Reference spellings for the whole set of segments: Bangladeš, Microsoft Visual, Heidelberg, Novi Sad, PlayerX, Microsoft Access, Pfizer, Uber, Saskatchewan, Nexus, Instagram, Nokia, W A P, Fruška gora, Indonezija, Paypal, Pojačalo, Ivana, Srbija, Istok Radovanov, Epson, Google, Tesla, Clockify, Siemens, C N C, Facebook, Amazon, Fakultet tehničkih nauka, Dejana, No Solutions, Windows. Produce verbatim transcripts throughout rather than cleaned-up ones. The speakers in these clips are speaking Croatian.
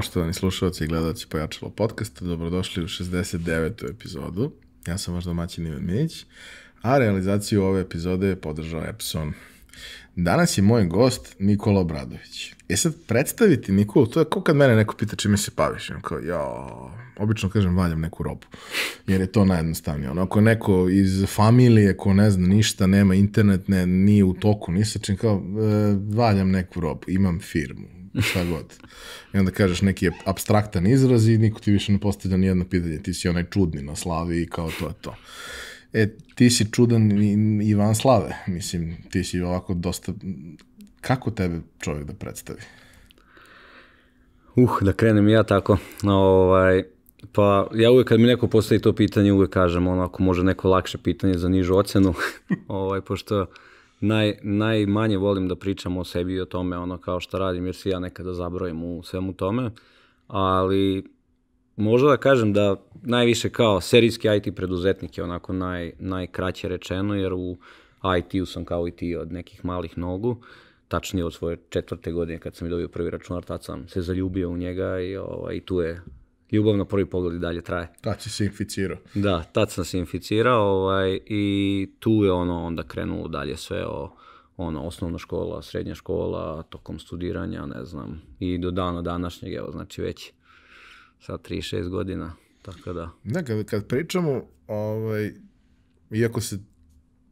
Poštovani slušalci i gledalci Pojačalo podcasta, dobrodošli u šezdeset devetu epizodu. Ja sam vaš domaćin Ivan Minić, a realizaciju ove epizode je podržao Epson. Danas je moj gost Nikola Obradović. E sad, predstaviti Nikolu, to je kao kad mene neko pita čime se baviš. Kao, jao, obično kažem valjam neku robu, jer je to najjednostavnije. Ono, ako je neko iz familije ko ne zna ništa, nema internet, ne, nije u toku, nisačin, kao valjam neku robu, imam firmu. Šta god. I onda kažeš neki apstraktan izraz i niko ti više ne postavlja nijedno pitanje. Ti si onaj čudni na slavi i kao to je to. E, ti si čudan i van slave. Mislim, ti si ovako dosta... Kako tebe čovjek da predstavi? Uh, da krenem ja tako. Ovaj, pa ja uvijek kad mi neko postavi to pitanje, uvijek kažem onako može neko lakše pitanje za nižu ocenu. ovaj, pošto... Naj, najmanje volim da pričam o sebi i o tome ono kao šta radim, jer si ja nekada zabrojim u svemu tome, ali možda da kažem da najviše kao serijski I T preduzetnik je onako naj, najkraće rečeno, jer u I T-u sam kao i ti od nekih malih nogu, tačnije od svoje četvrte godine kad sam dobio prvi računar, tad sam se zaljubio u njega i, ovaj, i tu je ljubav na prvi pogled i dalje traje. Tad si se inficirao. Da, tad sam se inficirao ovaj, i tu je ono onda krenulo dalje sve o ono, osnovna škola, srednja škola, tokom studiranja, ne znam, i do dana današnjeg, evo, znači već sad trideset šest godina, tako da. Da, kad, kad pričamo, ovaj, iako se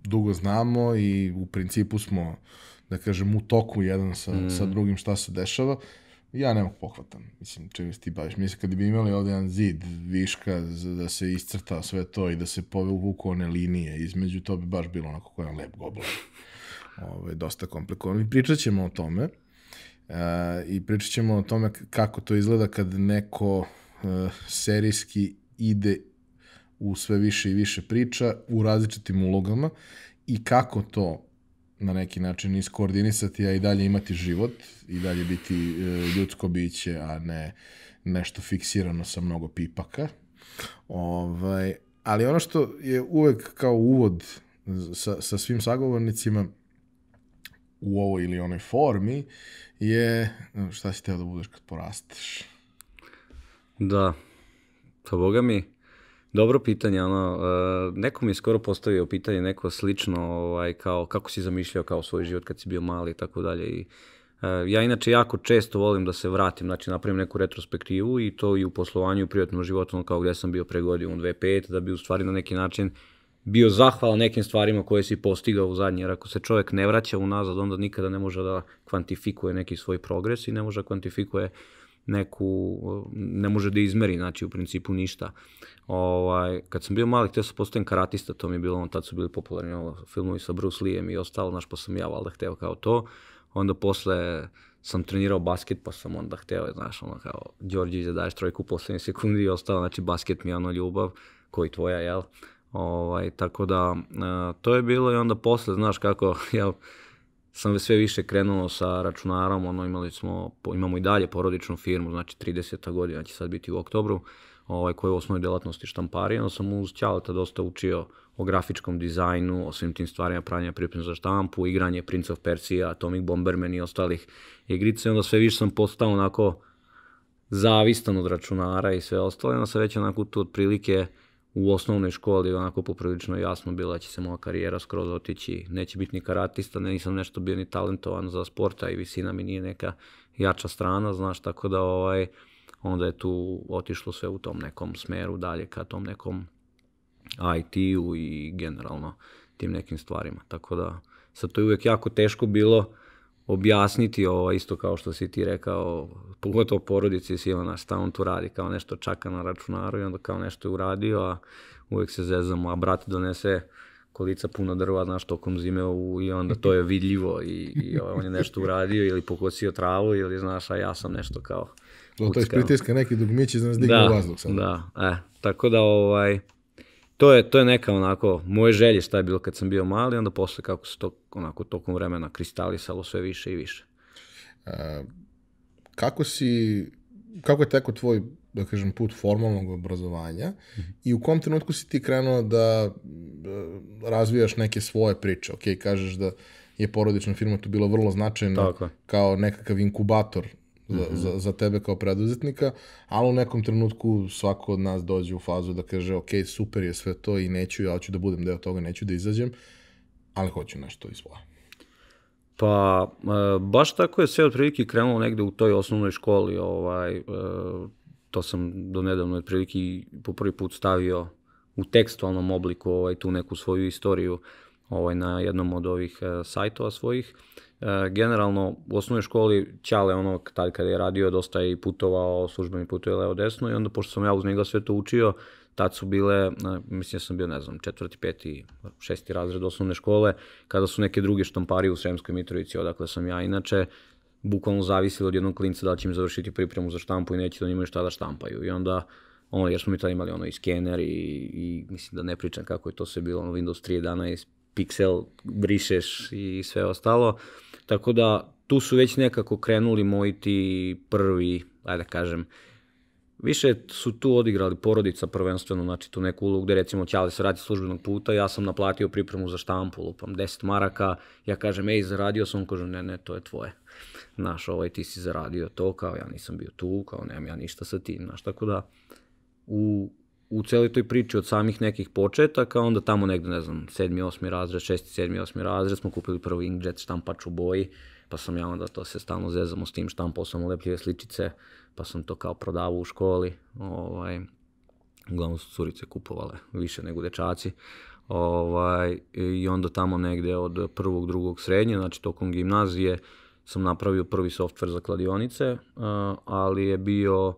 dugo znamo i u principu smo, da kažem, u toku jedan sa, mm. sa drugim šta se dešava, ja ne mogu pohvatam, mislim, čim se ti baviš. Mislim, kad bi imali ovdje jedan zid viška da se iscrta sve to i da se povuku one linije između, to bi baš bilo onako kao jedan lep goblen. Ovo je dosta komplikovano. I pričat ćemo o tome. E, I pričat ćemo o tome kako to izgleda kad neko e, serijski ide u sve više i više priča u različitim ulogama i kako to na neki način iskoordinisati, a i dalje imati život, i dalje biti e, ljudsko biće, a ne nešto fiksirano sa mnogo pipaka. Ovaj, ali ono što je uvek kao uvod sa, sa svim sagovornicima u ovoj ili onoj formi je šta si teo da budeš kad porasteš? Da, pa boga mi, dobro pitanje, ono, neko mi je skoro postavio pitanje, neko slično, ovaj, kao kako si zamišljao kao svoj život kad si bio mali i tako dalje. I ja inače jako često volim da se vratim, znači napravim neku retrospektivu i to i u poslovanju i u privatnom životu, ono kao gdje sam bio pre godinu, dve hiljade pete, da bi u stvari na neki način bio zahvalan nekim stvarima koje si postigao u zadnje, jer ako se čovjek ne vraća unazad, onda nikada ne može da kvantifikuje neki svoj progres i ne može da kvantifikuje neku, ne može da izmeri, znači u principu ništa. Ovaj, kad sam bio mali, htio sam postavim karatista, to mi je bilo, on tad su bili popularni ono, filmovi sa Bruce Lee'em i ostalo, znaš, pa sam ja valjda hteo kao to. Onda posle sam trenirao basket, pa sam onda hteo, znaš, ono kao, Đorđe da daješ trojku u poslednjoj sekundi i ostalo, znači basket mi je ono ljubav, koji tvoja, jel? Ovaj, tako da, to je bilo i onda posle, znaš kako, ja sam sve više krenuo sa računarom, ono imali smo, imamo i dalje porodičnu firmu, znači trideseta godina će sad biti u oktobru, ovaj, koja je u osnovi delatnosti štampari, onda sam uz Ćaleta dosta učio o grafičkom dizajnu, o svim tim stvarima, pravljanja priprema za štampu, igranje Prince of Persia, Atomic Bomberman i ostalih igrice, onda sve više sam postao onako zavistan od računara i sve ostalo, onda sam već onako tu otprilike u osnovnoj školi onako poprilično jasno bilo da će se moja karijera skroz otići, neće biti ni karatista, nisam nešto bio ni talentovan za sporta i visina mi nije neka jača strana, znaš, tako da ovaj, onda je tu otišlo sve u tom nekom smeru dalje ka tom nekom I T-u i generalno tim nekim stvarima, tako da sad to je uvijek jako teško bilo objasniti ovo, isto kao što si ti rekao, pogotovo porodici si Ivana, šta on tu radi, kao nešto čaka na računaru i onda kao nešto je uradio, a uvijek se zezamo, a brat donese kolica puna drva, znaš, tokom zime u, i onda to je vidljivo i, i on je nešto uradio ili pokosio travu ili znaš, a ja sam nešto kao uckao. To je pritiska neki dugmić i znaš, digao vazduh sad. Da, eh, tako da ovaj... To je, to je neka onako moje želje šta je bilo kad sam bio mali, onda posle kako se to onako tokom vremena kristalisalo sve više i više. A, kako si, kako je teko tvoj, da kažem, put formalnog obrazovanja mm-hmm. i u kom trenutku si ti krenuo da, da razvijaš neke svoje priče? Ok, kažeš da je porodična firma tu bila vrlo značajna kao nekakav inkubator za, mm-hmm. za, za tebe kao preduzetnika, ali u nekom trenutku svako od nas dođe u fazu da kaže ok, super je sve to i neću, ja ću da budem deo toga, neću da izađem, ali hoću nešto iz svoje. Pa, e, baš tako je sve otprilike krenulo negde u toj osnovnoj školi, ovaj, e, to sam do nedavno otprilike po prvi put stavio u tekstualnom obliku ovaj, tu neku svoju istoriju ovaj, na jednom od ovih e, sajtova svojih. E, generalno, u osnovnoj školi Ćale, ono, tad kada je radio, dosta je i putovao, službeni putuje levo desno, i onda, pošto sam ja uz njega sve to učio, tad su bile, mislim ja sam bio, ne znam, četvrti, peti, šesti razred osnovne škole, kada su neke druge štampari u Sremskoj Mitrovici, odakle sam ja inače, bukvalno zavisili od jednog klinca da će im završiti pripremu za štampu i neće da imaju šta da štampaju. I onda, ono, jer smo mi tada imali ono i skener i, i mislim da ne pričam kako je to sve bilo, ono Windows tri jedanaest, Pixel, brišeš i sve ostalo. Tako da, tu su već nekako krenuli moji ti prvi, ajde da kažem, više su tu odigrali porodica prvenstveno, znači tu neku ulogu gde recimo Ćale se radi službenog puta, ja sam naplatio pripremu za štampu, lupam deset maraka, ja kažem ej zaradio sam, on kaže ne ne to je tvoje, znaš ovaj ti si zaradio to, kao ja nisam bio tu, kao nemam ja ništa sa tim, znaš tako da u, u celoj toj priči od samih nekih početaka, onda tamo negde ne znam sedmi, osmi razred, šesti, sedmi, osmi razred smo kupili prvi inkjet štampač u boji, pa sam ja onda to se stalno zezamo s tim, štampao sam lepljive sličice, pa sam to kao prodavao u školi, ovaj, uglavnom su curice kupovale više nego dečaci, ovaj, i onda tamo negde od prvog, drugog srednje, znači tokom gimnazije sam napravio prvi softver za kladionice, ali je bio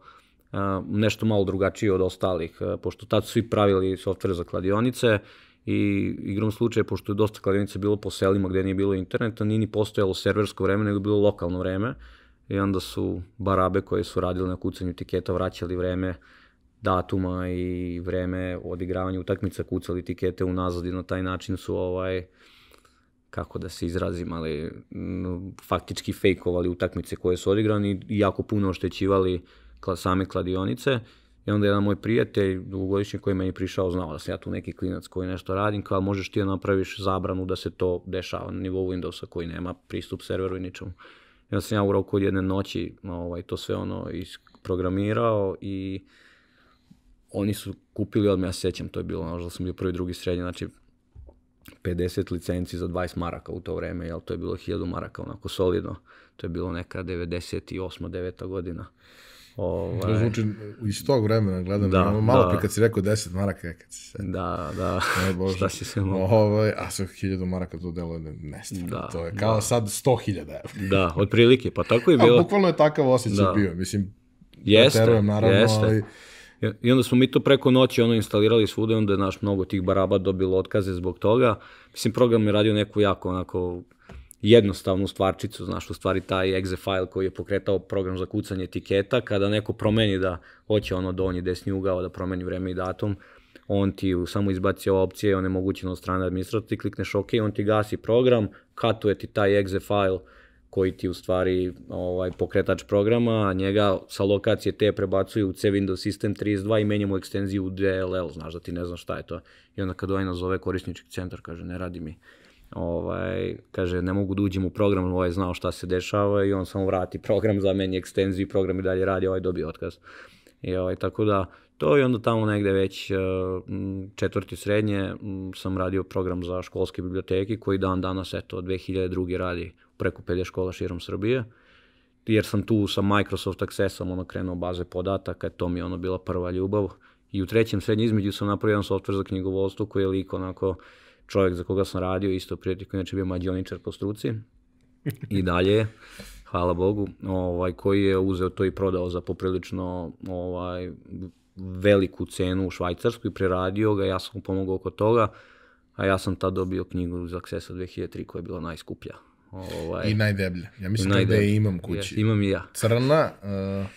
nešto malo drugačije od ostalih, pošto tad su svi pravili softver za kladionice, i igrom slučaja, pošto je dosta kladionica bilo po selima gde nije bilo interneta, nije ni postojalo serversko vreme, nego bilo lokalno vreme, i onda su barabe koje su radile na kucanju tiketa vraćali vreme datuma i vreme odigravanja utakmica, kucali tikete unazad i na taj način su, ovaj, kako da se izrazim, ali faktički fejkovali utakmice koje su odigrani i jako puno oštećivali same kladionice. I onda jedan moj prijatelj, dugogodišnji, koji je meni prišao, znao da sam ja tu neki klinac koji nešto radim, kao možeš ti da napraviš zabranu da se to dešava na nivou Windowsa koji nema pristup serveru i ničemu. I onda sam ja u roku od jedne noći ovaj, to sve ono isprogramirao i oni su kupili, ali ja sjećam, to je bilo, nažalost sam bio prvi, drugi, srednji, znači pedeset licenci za dvadeset maraka u to vreme, jel, to je bilo hiljadu maraka, onako solidno, to je bilo neka devedeset osma, deveta godina. Ovaj... To zvuči iz tog vremena, gledam, da, malo da. Pri kad si rekao deset maraka, kad si se... Da, da, Bože, šta si se malo... Ovaj, a sa hiljadu maraka to delo je nestvarno, to je kao da. Sad sto hiljada. Da, otprilike, pa tako je bilo. A bukvalno je takav osjećaj da. Bio, mislim, jeste, terujem naravno, jeste. Ali... I onda smo mi to preko noći ono instalirali svuda, onda je naš mnogo tih baraba dobilo otkaze zbog toga. Mislim, program je radio neku jako onako... jednostavnu stvarčicu, znaš, u stvari taj exe file koji je pokretao program za kucanje tiketa, kada neko promeni da hoće ono donji desni ugao da promeni vreme i datum, on ti samo izbaci ova opcija, on je onemogućena od strane administratora, ti klikneš ok, on ti gasi program, katuje ti taj exe file koji ti u stvari ovaj, pokretač programa, a njega sa lokacije te prebacuju u C Windows System trideset dva i menjamo ekstenziju u D L L, znaš da ti ne znaš šta je to. I onda kad ovaj nazove korisnički centar, kaže ne radi mi. Ovaj, kaže, ne mogu da uđem u program, ovaj je znao šta se dešava i on samo vrati program, zameni ekstenziju, program i dalje radi, ovaj dobije otkaz. I ovaj, tako da, to i onda tamo negde već četvrti srednje sam radio program za školske biblioteke koji dan danas, eto, od dve hiljade druge radi preko pedeset škola širom Srbije. Jer sam tu sa Microsoft Accessom ono krenuo baze podataka, to mi je ono bila prva ljubav. I u trećem srednje između sam napravio jedan softver za knjigovodstvo koji je lik onako čovjek za koga sam radio, isto prijatelj koji inače bio mađioničar po struci i dalje, hvala Bogu, ovaj, koji je uzeo to i prodao za poprilično ovaj, veliku cenu u Švajcarsku i preradio ga, ja sam mu pomogao oko toga, a ja sam tad dobio knjigu iz Accessa dve hiljade tri koja je bila najskuplja. Ovaj, I najdeblja, ja mislim najdeblja. Da je imam kući. Ja, imam i ja. Crna... Uh...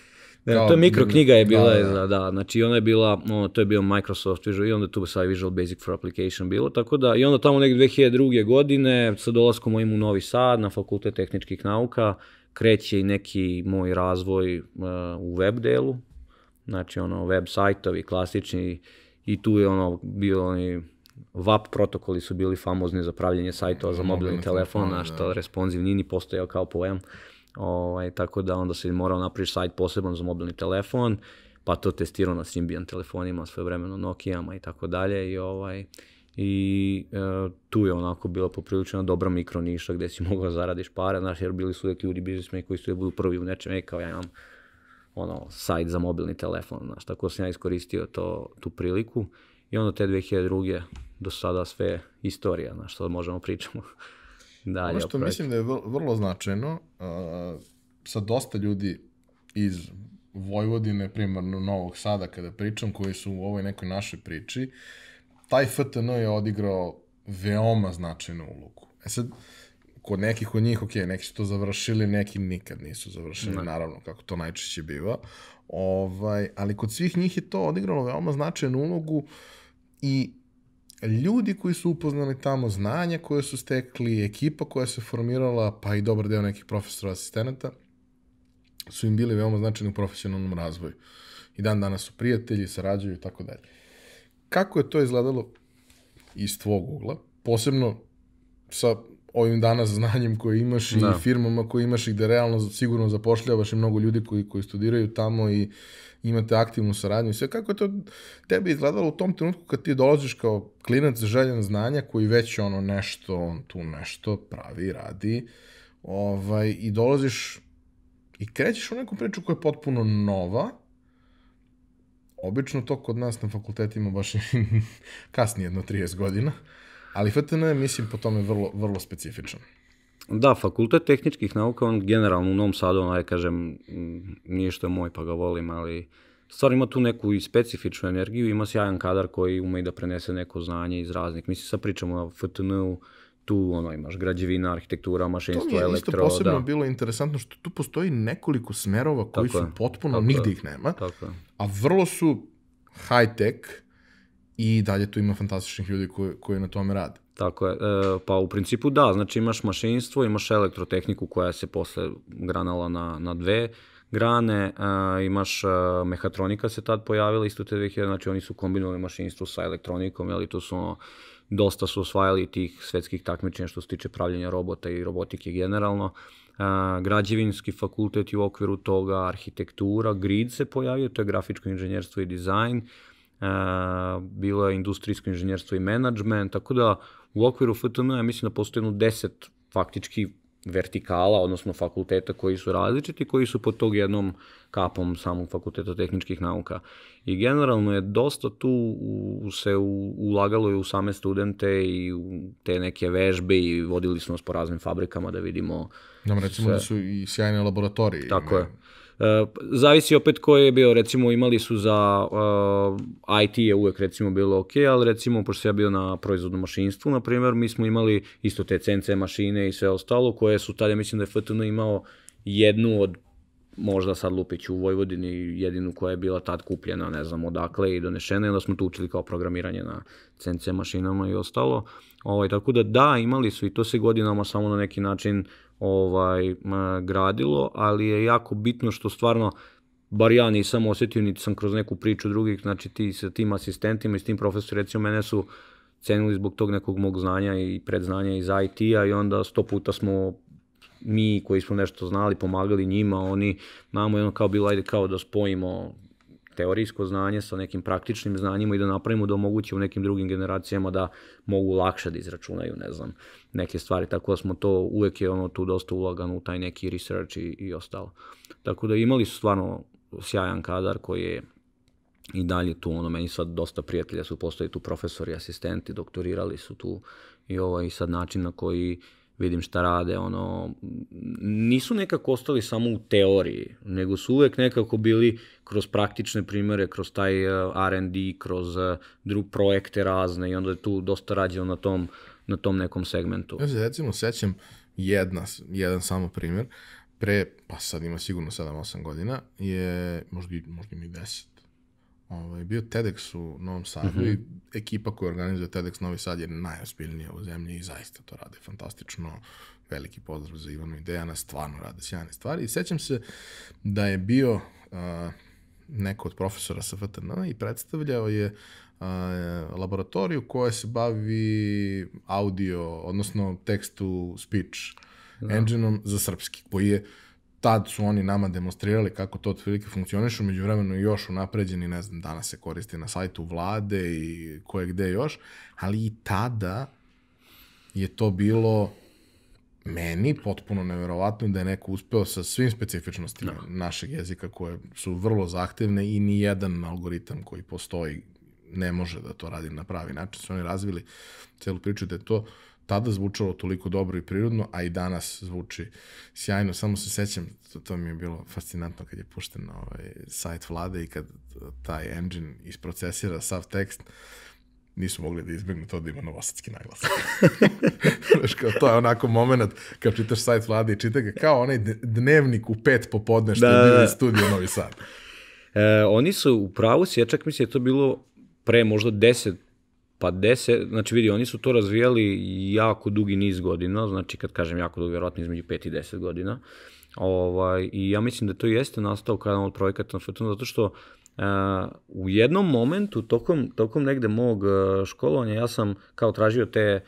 Ne, to je mikro knjiga je bila, da, da, da, znači ona je bila, ono, to je bio Microsoft Visual i onda tu sa Visual Basic for Application bilo, tako da, i onda tamo negdje dve hiljade druge godine, sa dolaskom mojim u Novi Sad, na Fakultet tehničkih nauka, kreće i neki moj razvoj uh, u web delu, znači ono, web sajtovi klasični, i tu je ono, bio onaj, W A P protokoli su bili famozni za pravljenje sajtova za mobilni telefon, a što responsivni ni postojao kao pojam. Ovaj, tako da onda se morao napraviš sajt poseban za mobilni telefon, pa to testirao na Symbian telefonima, svojevremeno Nokijama i tako dalje i ovaj... i e, tu je onako bila popriličena dobra mikro niša gde si mogao zaradiš pare, znaš, jer bili su uvijek ljudi biznismeni koji su budu prvi u nečem, e kao ja imam ono, sajt za mobilni telefon, znaš, tako sam ja iskoristio to, tu priliku i onda te dve hiljade druge do sada sve istorija, znaš, sad možemo pričamo dalje. Ono što mislim da je vrlo značajno, uh, sa dosta ljudi iz Vojvodine, primarno Novog Sada kada pričam, koji su u ovoj nekoj našoj priči, taj F T N je odigrao veoma značajnu ulogu. E sad, kod nekih od njih, ok, neki su to završili, neki nikad nisu završili, ne. Naravno, kako to najčešće biva. Ovaj, ali kod svih njih je to odigralo veoma značajnu ulogu i ljudi koji su upoznali tamo, znanja koje su stekli, ekipa koja se formirala, pa i dobar deo nekih profesora, asistenata, su im bili veoma značajni u profesionalnom razvoju. I dan danas su prijatelji, sarađuju i tako dalje. Kako je to izgledalo iz tvog ugla, posebno sa ovim danas znanjem koje imaš i firmama koje imaš i gde realno sigurno zapošljavaš i mnogo ljudi koji, koji studiraju tamo i imate aktivnu saradnju i sve, kako je to tebe izgledalo u tom trenutku kad ti dolaziš kao klinac željan znanja koji već ono nešto, on tu nešto pravi, radi ovaj, i dolaziš i krećeš u neku priču koja je potpuno nova. Obično to kod nas na fakultetima baš kasnije, jedno trideset godina, ali F T N je, mislim, po tome vrlo, vrlo specifičan. Da, Fakultet tehničkih nauka, on generalno u Novom Sadu, onaj, kažem, nije što je moj, pa ga volim, ali stvarno ima tu neku i specifičnu energiju, ima sjajan kadar koji ume i da prenese neko znanje iz raznih. Mislim, sad pričamo o F T N-u, tu ono, imaš građevina, arhitektura, mašinstvo, elektro... To mi je isto posebno bilo interesantno što tu postoji nekoliko smerova koji su potpuno, nigde ih nema, a vrlo su high-tech i dalje tu ima fantastičnih ljudi koji na tome rade. Tako je, pa u principu da, znači imaš mašinstvo, imaš elektrotehniku koja se posle granala na dve grane, imaš mehatronika se tad pojavila isto te dve hiljade, znači oni su kombinovali mašinstvo sa elektronikom, ali to su ono... Dosta su osvajali tih svetskih takmičenja što se tiče pravljenja robota i robotike generalno. Građevinski fakultet je u okviru toga, arhitektura, grid se pojavio, to je grafičko inženjerstvo i dizajn, bilo je industrijsko inženjerstvo i menadžment, tako da u okviru F T N-a ja mislim da postoji jedno deset faktički vertikala, odnosno fakulteta koji su različiti, koji su pod tog jednom kapom samog Fakulteta tehničkih nauka. I generalno je dosta tu se ulagalo i u same studente i u te neke vežbe i vodili smo nas po raznim fabrikama da vidimo... Nam recimo da su i sjajne laboratorije. Tako je. Zavisi opet koji je bio, recimo imali su za I T je uvek recimo bilo ok, ali recimo pošto ja bio na proizvodnom mašinstvu, na primjer, mi smo imali isto te C N C mašine i sve ostalo koje su tada, mislim da je F T N imao jednu od, možda sad lupiću u Vojvodini, jedinu koja je bila tad kupljena, ne znam odakle i donešena, i onda smo tu učili kao programiranje na C N C mašinama i ostalo. Tako da da, imali su i to se godinama samo na neki način gradilo, ali je jako bitno što stvarno, bar ja nisam osetio, niti sam kroz neku priču drugih, znači ti sa tim asistentima i s tim profesori, recimo mene su cenili zbog tog nekog mog znanja i predznanja iz I T-a i onda sto puta smo mi koji smo nešto znali, pomagali njima, oni, namo je ono kao bilo, ajde kao da spojimo teorijsko znanje sa nekim praktičnim znanjima i da napravimo da omogućimo nekim drugim generacijama da mogu lakše da izračunaju, ne znam, neke stvari, tako da smo to, uvek je ono tu dosta ulagano u taj neki research i ostalo. Tako da imali su stvarno sjajan kadar koji je i dalje tu, ono, meni sad dosta prijatelja su postali tu profesori, asistenti, doktorirali su tu i ovaj sad način na koji vidim šta rade, ono, nisu nekako ostali samo u teoriji, nego su uvek nekako bili kroz praktične primere, kroz taj R and D, kroz druge projekte razne i onda je tu dosta rađeno na tom, na tom nekom segmentu. Ja se recimo sećam jedna, jedan samo primer, pre, pa sad ima sigurno sedam osam godina, je, možda im i deset, bio TEDx u Novom Sadu i ekipa koja organizuje TEDx Novi Sad je najozbiljnija u zemlji i zaista to rade fantastično. Veliki pozdrav za Ivanu i Dejana, stvarno rade sjajne stvari. I sećam se da je bio neko od profesora sa F T N-a i predstavljao je laboratoriju koja se bavi audio, odnosno tekstu speech engine-om za srpski, koji je tad su oni nama demonstrirali kako to otprilike funkcioniš, u međuvremenu još unapređeni, ne znam, danas se koristi na sajtu vlade i koje gde još, ali i tada je to bilo meni potpuno neverovatno da je neko uspeo sa svim specifičnostima no. našeg jezika koje su vrlo zahtevne i nijedan algoritam koji postoji ne može da to radi na pravi način. Su oni razvili celu priču da je to tada zvučalo toliko dobro i prirodno, a i danas zvuči sjajno. Samo se sećam, to, to mi je bilo fascinantno kad je pušten ovaj sajt vlade i kad taj engine isprocesira sav tekst, nisu mogli da izbjegnu to da ima novosadski naglas. To je onako moment kad čitaš sajt vlade i čita ga kao onaj dnevnik u pet popodne što da, je bilo studio Novi Sad. E, oni su u pravu, ja čak mislim je to bilo pre možda deset, pa deset, znači vidi, oni su to razvijali jako dugi niz godina, znači kad kažem jako dugo, vjerojatno između pet i deset godina. Ovaj, i ja mislim da to jeste nastao kao jedan od projekata na Fortune, zato što Uh, u jednom momentu, tokom, tokom negde mog uh, školovanja, ja sam kao tražio te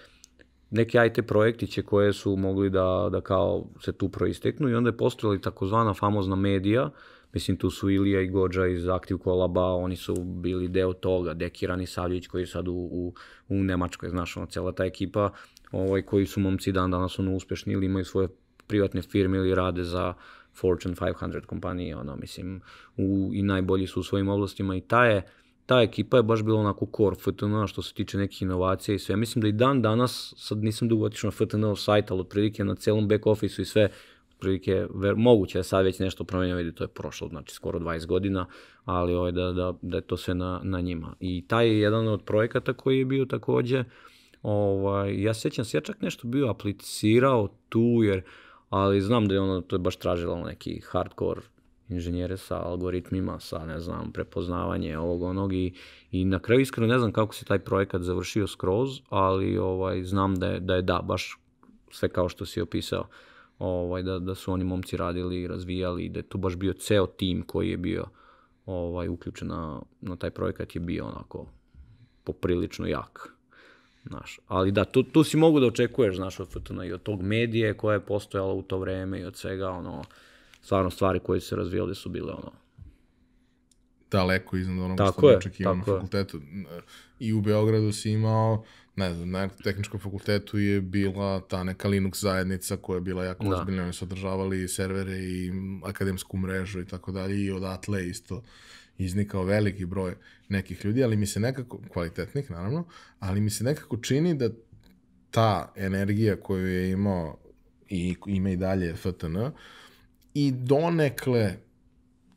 neke I T projektiće koje su mogli da, da kao se tu proisteknu i onda je postojala takozvana famozna medija, mislim tu su Ilija i Gođa iz Aktiv Collaba, oni su bili deo toga, Dekiran i Savljić koji je sad u, u, u Nemačkoj, znaš, ono, cela ta ekipa, ovaj, koji su momci dan danas ono uspešni ili imaju svoje privatne firme ili rade za Fortune five hundred kompanije, ono, mislim, u, i najbolji su u svojim oblastima i ta, je, ta ekipa je baš bila onako core F T N što se tiče nekih inovacija i sve. Mislim da i dan danas, sad nisam dugo otišao na F T N sajt, ali otprilike na celom back office-u i sve, otprilike moguće da sad već nešto promenio, vidi, to je prošlo, znači skoro dvadeset godina, ali ovaj, da, da, da je to sve na, na njima. I taj je jedan od projekata koji je bio takođe, ovaj, ja sećam se, ja čak nešto bio aplicirao tu, jer ali znam da je ono, to je baš tražilo neki hardcore inženjere sa algoritmima, sa, ne znam, prepoznavanje ovog onog i, i na kraju iskreno ne znam kako se taj projekat završio skroz, ali ovaj, znam da je, da je da, baš sve kao što si opisao, ovaj, da, da su oni momci radili i razvijali i da je tu baš bio ceo tim koji je bio ovaj, uključen na, na taj projekat je bio onako poprilično jak. Znaš, ali da, tu, tu si mogu da očekuješ, znaš, od F T N i od tog medije koja je postojala u to vreme i od svega, ono, stvarno stvari koje su se razvijali su bile, ono... Daleko iznad onoga što je očekivano na fakultetu. I u Beogradu si imao, ne znam, na tehničkom fakultetu je bila ta neka Linux zajednica koja je bila jako ozbiljna, oni su održavali servere i akademsku mrežu i tako dalje, i odatle isto iznikao veliki broj nekih ljudi, ali mi se nekako, kvalitetnih naravno, ali mi se nekako čini da ta energija koju je imao i ima i dalje F T N i donekle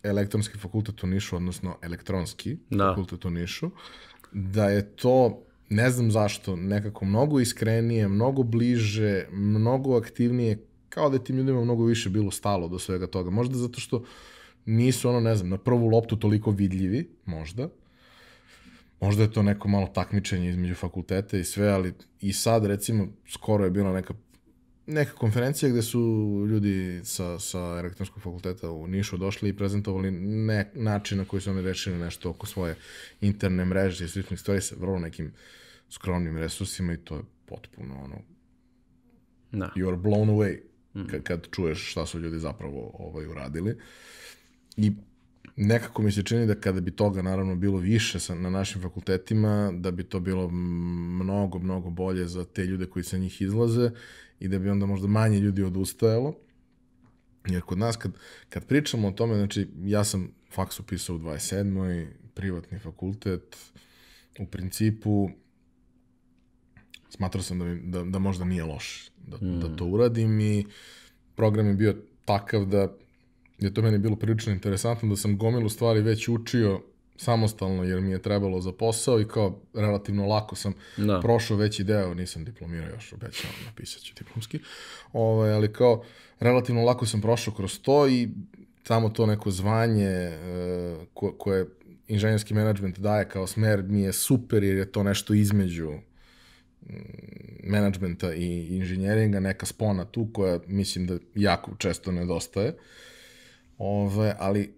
elektronski fakultet u Nišu, odnosno elektronski da. fakultet u Nišu, da je to, ne znam zašto, nekako mnogo iskrenije, mnogo bliže, mnogo aktivnije, kao da je tim ljudima mnogo više bilo stalo do svega toga. Možda zato što nisu, ono, ne znam, na prvu loptu toliko vidljivi, možda. Možda je to neko malo takmičenje između fakulteta i sve, ali i sad, recimo, skoro je bila neka, neka konferencija gde su ljudi sa, sa elektronskog fakulteta u Nišu došli i prezentovali ne, način na koji su oni rešili nešto oko svoje interne mreže i sličnih stvari sa vrlo nekim skromnim resursima i to je potpuno, ono, no. you are blown away kad, kad čuješ šta su ljudi zapravo ovaj, uradili. I nekako mi se čini da kada bi toga naravno bilo više sa, na našim fakultetima, da bi to bilo mnogo, mnogo bolje za te ljude koji sa njih izlaze i da bi onda možda manje ljudi odustajalo. Jer kod nas kad, kad pričamo o tome, znači ja sam faks upisao u dvadeset sedmoj, privatni fakultet, u principu smatrao sam da, mi, da, da možda nije loše da, mm. da to uradim i program je bio takav da je to meni bilo prilično interesantno, da sam gomilu stvari već učio samostalno jer mi je trebalo za posao i kao relativno lako sam da. prošao veći deo, nisam diplomirao još, obećao, napisat ću diplomski, ovaj, ali kao relativno lako sam prošao kroz to i samo to neko zvanje e, ko, koje inženjerski menadžment daje kao smer mi je super jer je to nešto između menadžmenta i inženjeringa, neka spona tu koja mislim da jako često nedostaje. Ove, ali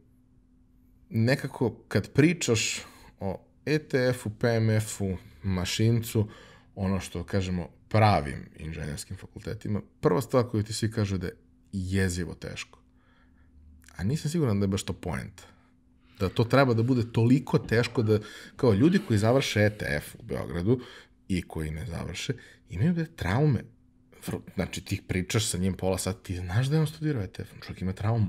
nekako kad pričaš o E T F-u, P M F-u, mašincu, ono što kažemo pravim inženjerskim fakultetima, prva stvar koju ti svi kažu da je jezivo teško. A nisam siguran da je baš to point. Da to treba da bude toliko teško da, kao ljudi koji završe E T F u Beogradu i koji ne završe, imaju da traume. Znači, ti pričaš sa njim pola sata, ti znaš da je on studirao E T F, čovjek ima traumu.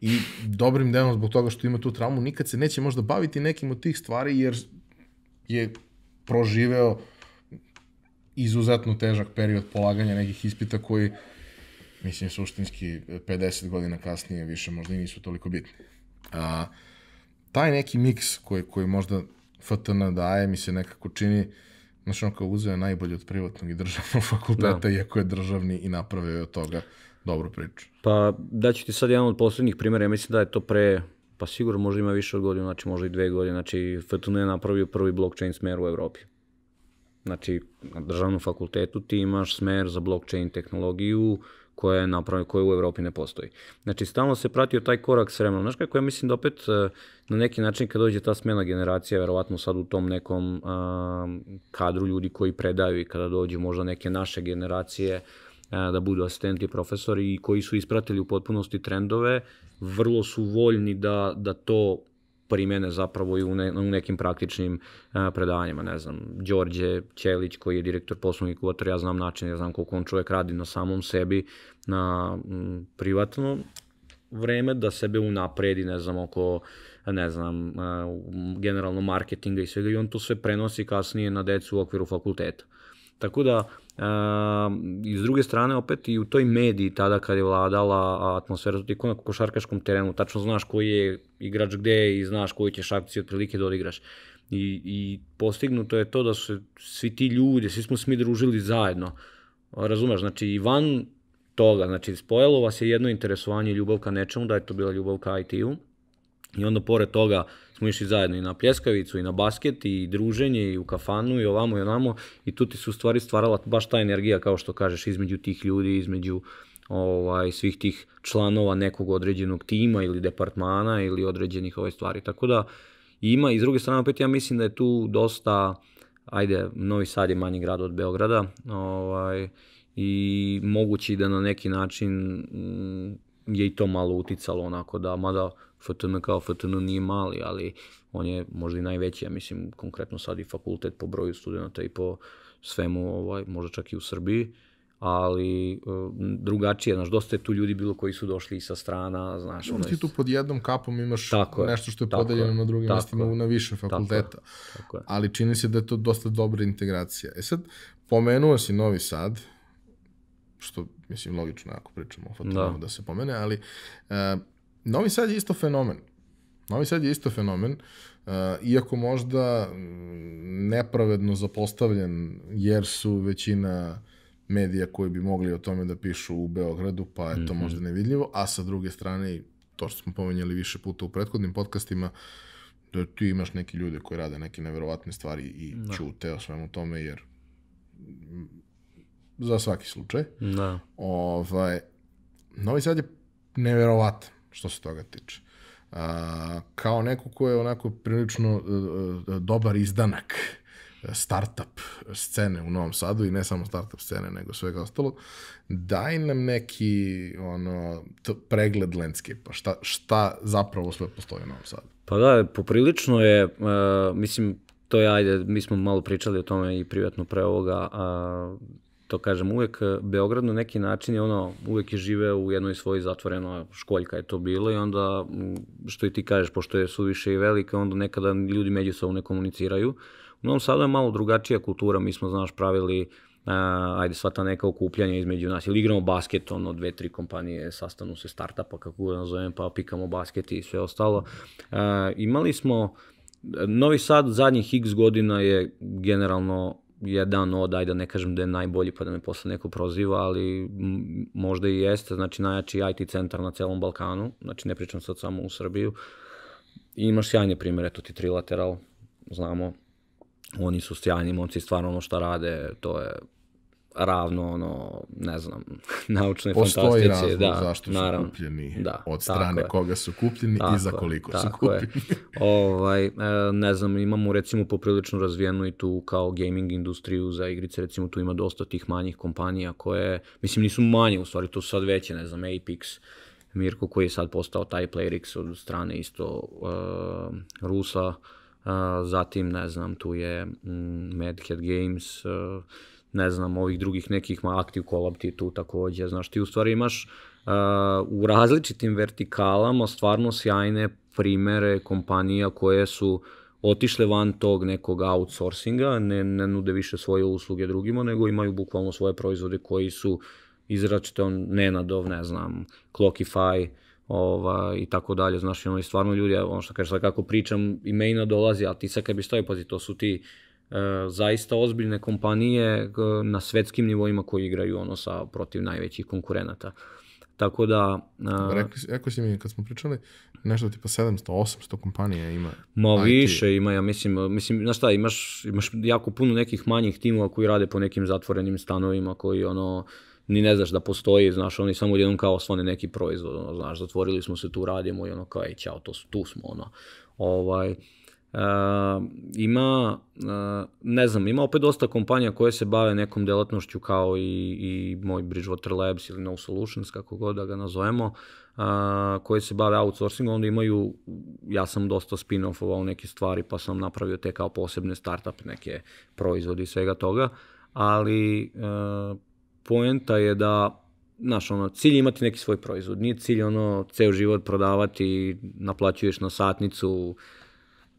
I dobrim delom zbog toga što ima tu traumu, nikad se neće možda baviti nekim od tih stvari, jer je proživeo izuzetno težak period polaganja nekih ispita koji, mislim, suštinski pedeset godina kasnije više možda i nisu toliko bitni. A, taj neki miks koji, koji možda F T N daje, mi se nekako čini, znači on kao uzeo je najbolje od privatnog i državnog fakulteta, iako je državni, i napravio je od toga dobru priču. Pa daću ti sad jedan od poslednjih primjera, ja mislim da je to pre, pa sigurno možda ima više od godinu, znači možda i dve godine, znači F T N je napravio prvi blockchain smer u Evropi. Znači na državnom fakultetu ti imaš smer za blockchain tehnologiju koja je napravljena, koja u Evropi ne postoji. Znači stalno se pratio taj korak s vremenom. Znaš kako, ja mislim da opet na neki način kad dođe ta smena generacija, verovatno sad u tom nekom kadru ljudi koji predaju i kada dođe možda neke naše generacije da budu asistenti i profesori i koji su ispratili u potpunosti trendove, vrlo su voljni da to primene zapravo i u nekim praktičnim predavanjima, ne znam, Đorđe Ćelić koji je direktor poslovnih kuvatora, ja znam način, ja znam koliko on čovjek radi na samom sebi, na privatno vreme da sebe unapredi, ne znam, oko, ne znam, generalno marketinga i svega, i on to sve prenosi kasnije na decu u okviru fakulteta. Tako da, i s druge strane, opet i u toj mediji tada kad je vladala atmosfera, ti ko na košarkaškom terenu, tačno znaš koji je igrač gde i znaš koji ćeš akciju otprilike da odigraš. I postignuto je to da su svi ti ljudi, svi smo se mi družili zajedno. Razumeš, znači i van toga, znači spojalo vas je jedno interesovanje i ljubav ka nečemu, da je to bila ljubav ka I T-u. I onda pored toga smo išli zajedno i na pljeskavicu, i na basket, i druženje, i u kafanu, i ovamo, i onamo. I tu ti se u stvari stvarala baš ta energija, kao što kažeš, između tih ljudi, između svih tih članova nekog određenog tima ili departmana ili određenih ove stvari. Tako da ima, i s druge strane, opet ja mislim da je tu dosta, ajde, Novi Sad je manji grad od Beograda, i mogući da na neki način je i to malo uticalo onako da, mada F T N kao F T N nije mali, ali on je možda i najveći, ja mislim, konkretno sad i fakultet po broju studenta i po svemu, možda čak i u Srbiji, ali drugačije, znaš, dosta je tu ljudi bilo koji su došli i sa strana, znaš. Ti tu pod jednom kapom imaš nešto što je podeljeno na drugim mestima na više fakulteta, ali čini se da je to dosta dobra integracija. E sad, pomenuo si Novi Sad, što, mislim, logično ako pričamo o F T N-u da se pomene, ali Novi Sad je isto fenomen. Novi Sad je isto fenomen, iako možda nepravedno zapostavljen, jer su većina medija koji bi mogli o tome da pišu u Beogradu, pa je to možda nevidljivo, a sa druge strane, to što smo pomenjali više puta u prethodnim podcastima, da ti imaš neki ljude koji rade neke neverovatne stvari i ćute o svemu tome, jer za svaki slučaj. Novi Sad je neverovatan što se toga tiče. Kao neko ko je onako prilično dobar izdanak startup scene u Novom Sadu, i ne samo startup scene, nego svega ostalo, daj nam neki pregled landscape-a, šta zapravo sve postoji u Novom Sadu. Pa da, poprilično je, mislim, to je, ajde, mi smo malo pričali o tome i privatno pre ovoga, to kažem, uvek Beograd na neki način je ono, uvek je živeo u jednoj svoji zatvorenoj školjka je to bilo, i onda, što i ti kažeš, pošto je suviše i velika, onda nekada ljudi međusobno ne komuniciraju. U Novom Sadu je malo drugačija kultura, mi smo, znaš, pravili, ajde, sva ta neka okupljanja između nas, ili igramo basket, ono, dve, tri kompanije sastanu se, startupa, kako ga nazovem, pa pikamo basket i sve ostalo. Imali smo, Novi Sad zadnjih x godina je generalno jedan od, ajde da ne kažem da je najbolji pa da me posle neko proziva, ali možda i jeste, znači najjači I T centar na celom Balkanu, znači ne pričam sad samo u Srbiju. Imaš sjajne primere, to ti Trilateral, znamo, oni su sjajni momci, stvarno ono šta rade, to je ravno, ono, ne znam, naučnoj fantastici. Postoji razlog zašto su kupljeni, od strane koga su kupljeni i za koliko su kupljeni. Ne znam, imamo recimo poprilično razvijenu i tu kao gaming industriju za igrice, recimo tu ima dosta tih manjih kompanija koje, mislim, nisu manje u stvari, to su sad veće, ne znam, Apex, Mirku koji je sad postao taj PlayerX od strane isto Rusa, zatim ne znam tu je Madhead Games, ne znam ovih drugih nekih, Aktiv Collab ti tu također, znaš ti u stvari imaš u različitim vertikalama stvarno sjajne primere kompanija koje su otišle van tog nekog outsourcinga, ne nude više svoje usluge drugima, nego imaju bukvalno svoje proizvode koji su izračito nenadov, ne znam, Clockify i tako dalje, znaš, ono i stvarno ljudi, ono što kažeš, kako pričam, imena dolazi, a ti sad kad bi stavio, pazi, to su ti zaista ozbiljne kompanije na svetskim nivoima koji igraju ono sa protiv najvećih konkurenata. Tako da... Rekli si mi kad smo pričali, nešto tipa sedamsto, osamsto kompanija ima. Ma više ima, ja mislim, mislim, znaš šta, imaš jako puno nekih manjih timova koji rade po nekim zatvorenim stanovima koji ono, ni ne znaš da postoji, znaš, oni samo jednom kao osvane neki proizvod, ono, znaš, zatvorili smo se, tu radimo i ono kao, ej, čao, tu smo, ono, ovaj... Ima, ne znam, ima opet dosta kompanija koje se bave nekom delatnošću kao i moj Bridgewater Labs ili No Solutions, kako god da ga nazovemo, koje se bave outsourcingom, onda imaju, ja sam dosta spin-offovao neke stvari pa sam napravio te kao posebne startup neke proizvode i svega toga, ali poenta je da, znaš, ono, cilj je imati neki svoj proizvod, nije cilj ono ceo život prodavati, naplaćuješ na satnicu,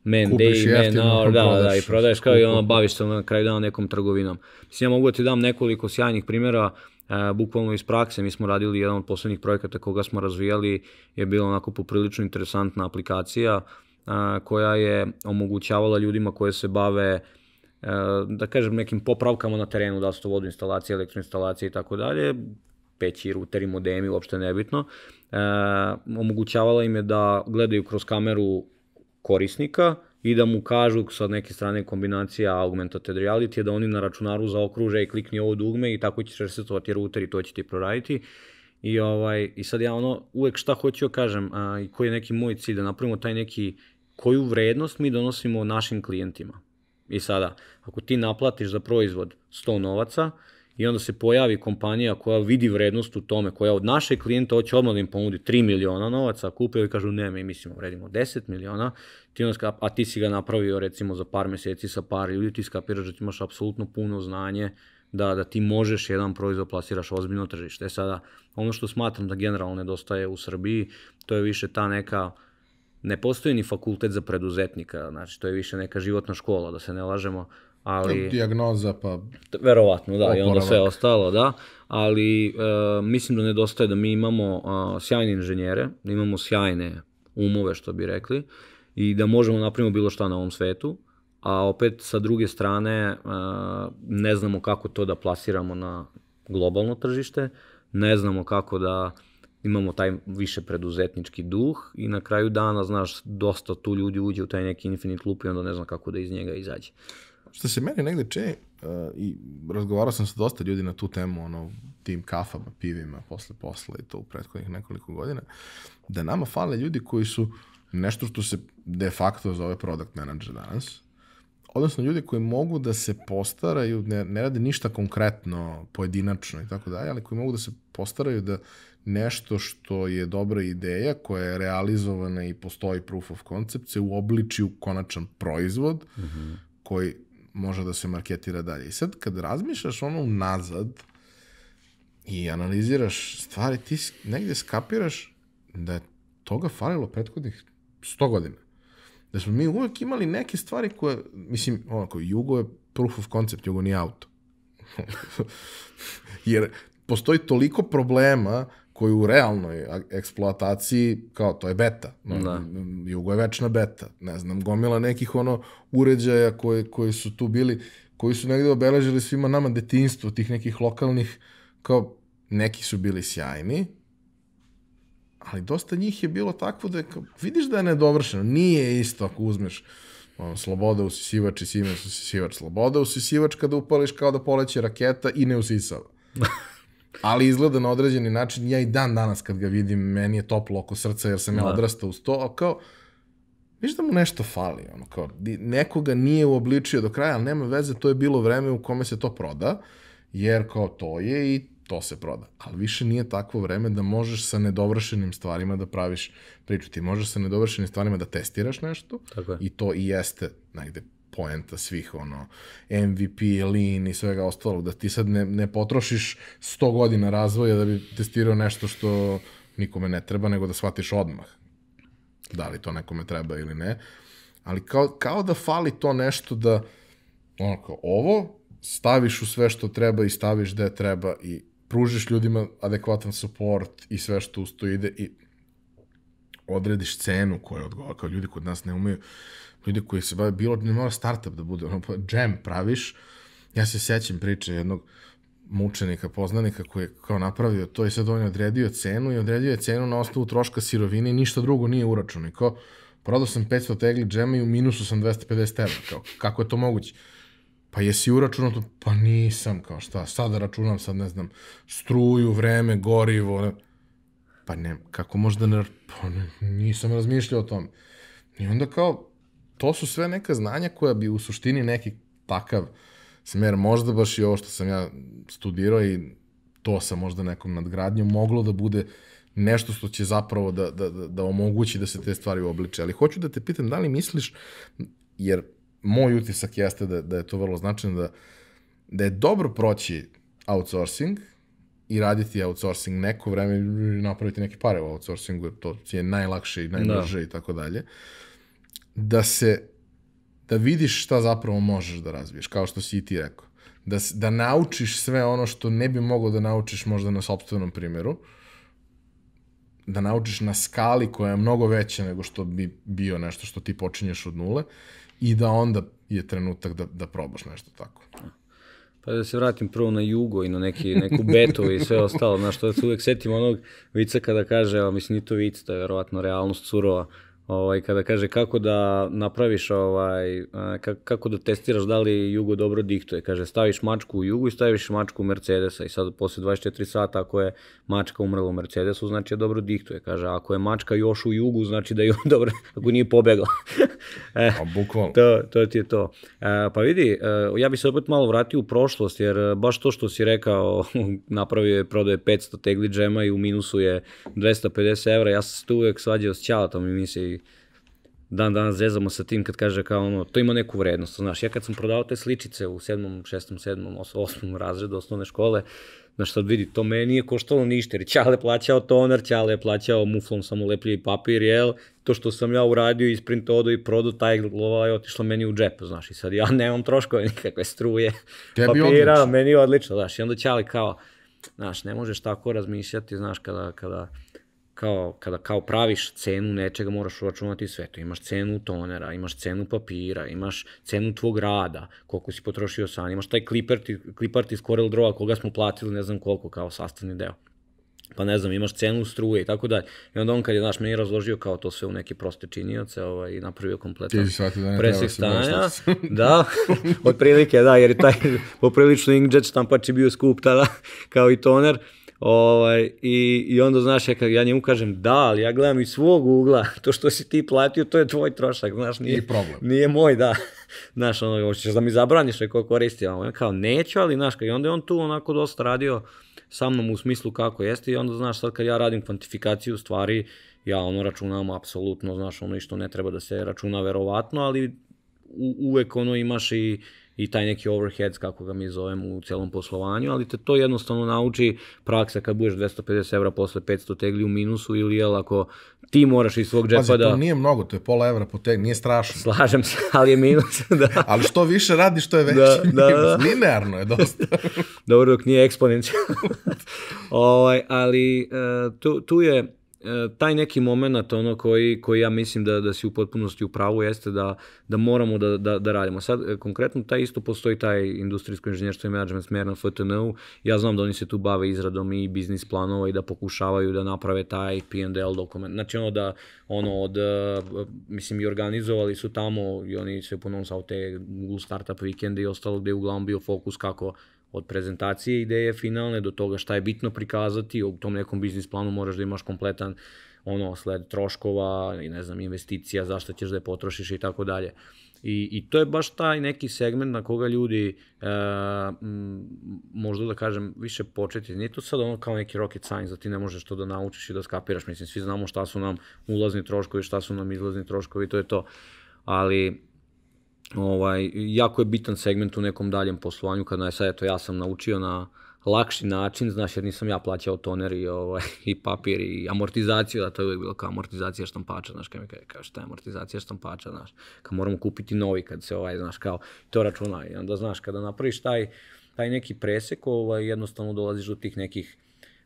man day, man hour, da, da, i prodaješ kao i ono, baviš se na kraju dana nekom trgovinom. Mislim, ja mogu da ti dam nekoliko sjajnih primjera, bukvalno iz prakse. Mi smo radili jedan od poslednjih projekata koga smo razvijali, je bila onako poprilično interesantna aplikacija koja je omogućavala ljudima koje se bave, da kažem, nekim popravkama na terenu, da su to vodoinstalacije, elektroinstalacije i tako dalje, peći, ruteri, modemi, uopšte nebitno. Omogućavala im je da gledaju kroz kameru korisnika i da mu kažu sa neke strane kombinacija augmented reality da oni na računaru zaokruže i klikni ovo dugme i tako ćeš resetovati router i to će ti proraditi. I sad ja ono uvek šta hoću joj kažem i koji je neki moj cilj da napravimo taj neki koju vrednost mi donosimo našim klijentima. I sada ako ti naplatiš za proizvod sto novaca i onda se pojavi kompanija koja vidi vrednost u tome, koja od naše klijenta hoće odmah da im ponudi tri miliona novaca, kupe i kažu ne, mi mislimo vredimo deset miliona, a ti si ga napravio recimo za par meseci sa par ljudi, ti skapiraš da ti imaš apsolutno puno znanje da ti možeš jedan proizvod plasiraš ozbiljno tržište. E sada, ono što smatram da generalno nedostaje u Srbiji, to je više ta neka, ne postoji ni fakultet za preduzetnika, znači to je više neka životna škola, da se ne lažemo, dijagnoza pa... Verovatno, da, i onda sve ostalo, da, ali mislim da nedostaje da mi imamo sjajne inženjere, da imamo sjajne umove, što bi rekli, i da možemo napravimo bilo šta na ovom svetu, a opet sa druge strane ne znamo kako to da plasiramo na globalno tržište, ne znamo kako da imamo taj više preduzetnički duh i na kraju dana, znaš, dosta tu ljudi uđe u taj neki infinite loop i onda ne znam kako da iz njega izađe. Što se meni negdje čini, i razgovarao sam sa dosta ljudi na tu temu, ono, tim kafama, pivima, posle posla i to u prethodnih nekoliko godina, da nama fale ljudi koji su nešto što se de facto zove product manager danas, odnosno ljudi koji mogu da se postaraju, ne rade ništa konkretno, pojedinačno i tako dalje, ali koji mogu da se postaraju da nešto što je dobra ideja, koja je realizovana i postoji proof of concept, se uobliči u konačan proizvod koji može da se marketira dalje. I sad, kad razmišljaš ono nazad i analiziraš stvari, ti negdje skapiraš da je toga falilo prethodnih sto godina. Da smo mi uvijek imali neke stvari koje, mislim, onako, Jugo je proof of concept, Jugo nije auto. Jer postoji toliko problema koji u realnoj eksploataciji, kao to je beta, Jugo je večna beta, ne znam, gomila nekih ono uređaja koji su tu bili, koji su negdje obeležili svima nama detinjstvo, tih nekih lokalnih, kao neki su bili sjajni, ali dosta njih je bilo takvo da vidiš da je nedovršeno, nije isto ako uzmeš sloboda usisivač i Siemens usisivač, sloboda usisivač kada upališ kao da poleće raketa i ne usisava. Ali izgleda na određeni način, ja i dan danas kad ga vidim, meni je toplo oko srca jer sam ja odrastao uz to, ali kao, viš da mu nešto fali, ono kao, nekoga nije uobličio do kraja, ali nema veze, to je bilo vreme u kome se to proda, jer kao to je i to se proda. Ali više nije takvo vreme da možeš sa nedovršenim stvarima da praviš priču. Ti možeš sa nedovršenim stvarima da testiraš nešto i to i jeste negde poenta svih, ono, M V P, Lean i svega ostalog, da ti sad ne potrošiš sto godina razvoja da bi testirao nešto što nikome ne treba, nego da shvatiš odmah da li to nekome treba ili ne. Ali kao da fali to nešto da, ono, kao ovo, staviš u sve što treba i staviš gde treba i pružiš ljudima adekvatan support i sve što uz to ide i odrediš cenu koja je odgovara, kao ljudi kod nas ne umeju, ljudi koji se bave, bilo ne mora startup da bude, ono, džem praviš. Ja se sećam priče jednog mučenika, poznanika koji je kao napravio to i sad on je odredio cenu i odredio je cenu na osnovu troška sirovine i ništa drugo nije uračunao. I kao, prodao sam petsto tegli džema i u minusu sam dvesta pedeset evra. Kao, kako je to moguće? Pa jesi uračunao to? Pa nisam, kao šta, sada računam, sad ne znam, struju, vreme, gorivo. Pa ne, kako možda ne, pa nisam razmišljao o tome. I onda kao, to su sve neka znanja koja bi u suštini neki takav smer, možda baš i ovo što sam ja studirao i to sam možda nekom nadgradnjom, moglo da bude nešto što će zapravo da omogući da se te stvari uobliče. Ali hoću da te pitam da li misliš, jer moj utisak jeste da je to vrlo značajno, da je dobro proći outsourcing i raditi outsourcing neko vreme i napraviti neke pare u outsourcingu, jer to je najlakše i najbrže i tako dalje, da se, da vidiš šta zapravo možeš da razviješ, kao što si i ti rekao. Da naučiš sve ono što ne bi mogao da naučiš možda na sopstvenom primjeru, da naučiš na skali koja je mnogo veća nego što bi bio nešto što ti počinješ od nule i da onda je trenutak da probaš nešto tako. Pa da se vratim prvo na jugo i na neku betu i sve ostalo, znaš, to da se uvek setim onog vica kada kaže, ali mislim, nije to vic, to je verovatno realnost surova, kada kaže kako da napraviš, kako da testiraš da li jugo dobro diktuje. Kaže, staviš mačku u jugu i staviš mačku u Mercedesa i sad posle dvadeset četiri sata ako je mačka umrla u Mercedesu, znači da dobro diktuje. Kaže, ako je mačka još u jugu, znači da je dobro, ako nije pobegla. Bukvalno. To ti je to. Pa vidi, ja bih se opet malo vratio u prošlost, jer baš to što si rekao, napravio je, prodao je petsto tegli džema i u minusu je dvesta pedeset evra, ja sam se tu uvek svađao s ćalatom i misli, dan danas zezamo sa tim kad kaže kao ono, to ima neku vrednost, znaš, ja kad sam prodao te sličice u sedmom, šestom, sedmom, osmom razredu osnovne škole, znaš, sad vidi, to meni nije koštalo ništa, jer Ćale je plaćao toner, Ćale je plaćao muflom samolepljivi papir, jel, to što sam ja uradio, isprintao i prodao, taj lova je otišla meni u džep, znaš, i sad ja nemam troškove nikakve struje, papira, meni je odlično, znaš, i onda Ćale kao, znaš, ne možeš tako razmišljati, znaš, kada, kada, kada kao praviš cenu nečega moraš uračunati sve to. Imaš cenu tonera, imaš cenu papira, imaš cenu tvog rada, koliko si potrošio san, imaš taj klipart iz Corel Drawa koga smo platili ne znam koliko kao sastavni deo. Pa ne znam, imaš cenu struje i tako dalje. I onda on kad je, znaš, meni razložio kao to sve u neke proste činioce i napravio kompletan presjek stanja. Da, otprilike, da, jer taj poprilično inkjet štampač je bio skup tada kao i toner. I onda, znaš, ja njemu kažem da, ali ja gledam iz svog ugla, to što si ti platio, to je tvoj trošak, znaš, nije moj, da, znaš, ono, hoćeš da mi zabraniš neko koristi, ono, kao neću, ali, znaš, i onda je on tu onako dosta radio sa mnom u smislu kako jeste i onda, znaš, sad kad ja radim kvantifikaciju stvari, ja, ono, računam apsolutno, znaš, ono, i što ne treba da se računa verovatno, ali uvek, ono, imaš i i taj neki overheads, kako ga mi zovemo u celom poslovanju, ali te to jednostavno nauči praksa kad budeš dvesta pedeset evra posle petsto tegli u minusu ili jel ako ti moraš iz svog džepa da... Pazi, to nije mnogo, to je pola evra po tegli, nije strašno. Slažem se, ali je minus, da. Ali što više radiš, to je veći minus. Linearno je dosta. Dobro, dok nije eksponencijalno. Ali tu je taj neki moment koji ja mislim da si u potpunosti u pravu jeste da moramo da radimo. Sad, konkretno, taj isto postoji taj industrijsko inženjerstvo i menadžment smer na F T N-u. Ja znam da oni se tu bave izradom i biznis planova i da pokušavaju da naprave taj P and L dokument. Znači ono da, ono od, mislim, i organizovali su tamo i oni se ponosao te Google Startup Weekende i ostalo gde je uglavnom bio fokus kako od prezentacije ideje finalne do toga šta je bitno prikazati, u tom nekom biznis planu moraš da imaš kompletan ono sled troškova i ne znam investicija, zašto ćeš da je potrošiš i tako dalje. I to je baš taj neki segment na koga ljudi, možda da kažem, više početi. Nije to sad ono kao neki rocket science da ti ne možeš to da naučiš i da skapiraš. Mislim, svi znamo šta su nam ulazni troškovi, šta su nam izlazni troškovi, to je to. Ali jako je bitan segment u nekom daljem poslovanju, kada je sad, eto, ja sam naučio na lakši način, znaš, jer nisam ja plaćao toner i papir i amortizaciju, da to je uvijek bilo kao amortizacija štampača, znaš, kaj mi kao šta je amortizacija štampača, znaš, kao moramo kupiti novi kad se ovaj, znaš, kao to računa i onda, znaš, kada napraviš taj neki presek, jednostavno dolaziš do tih nekih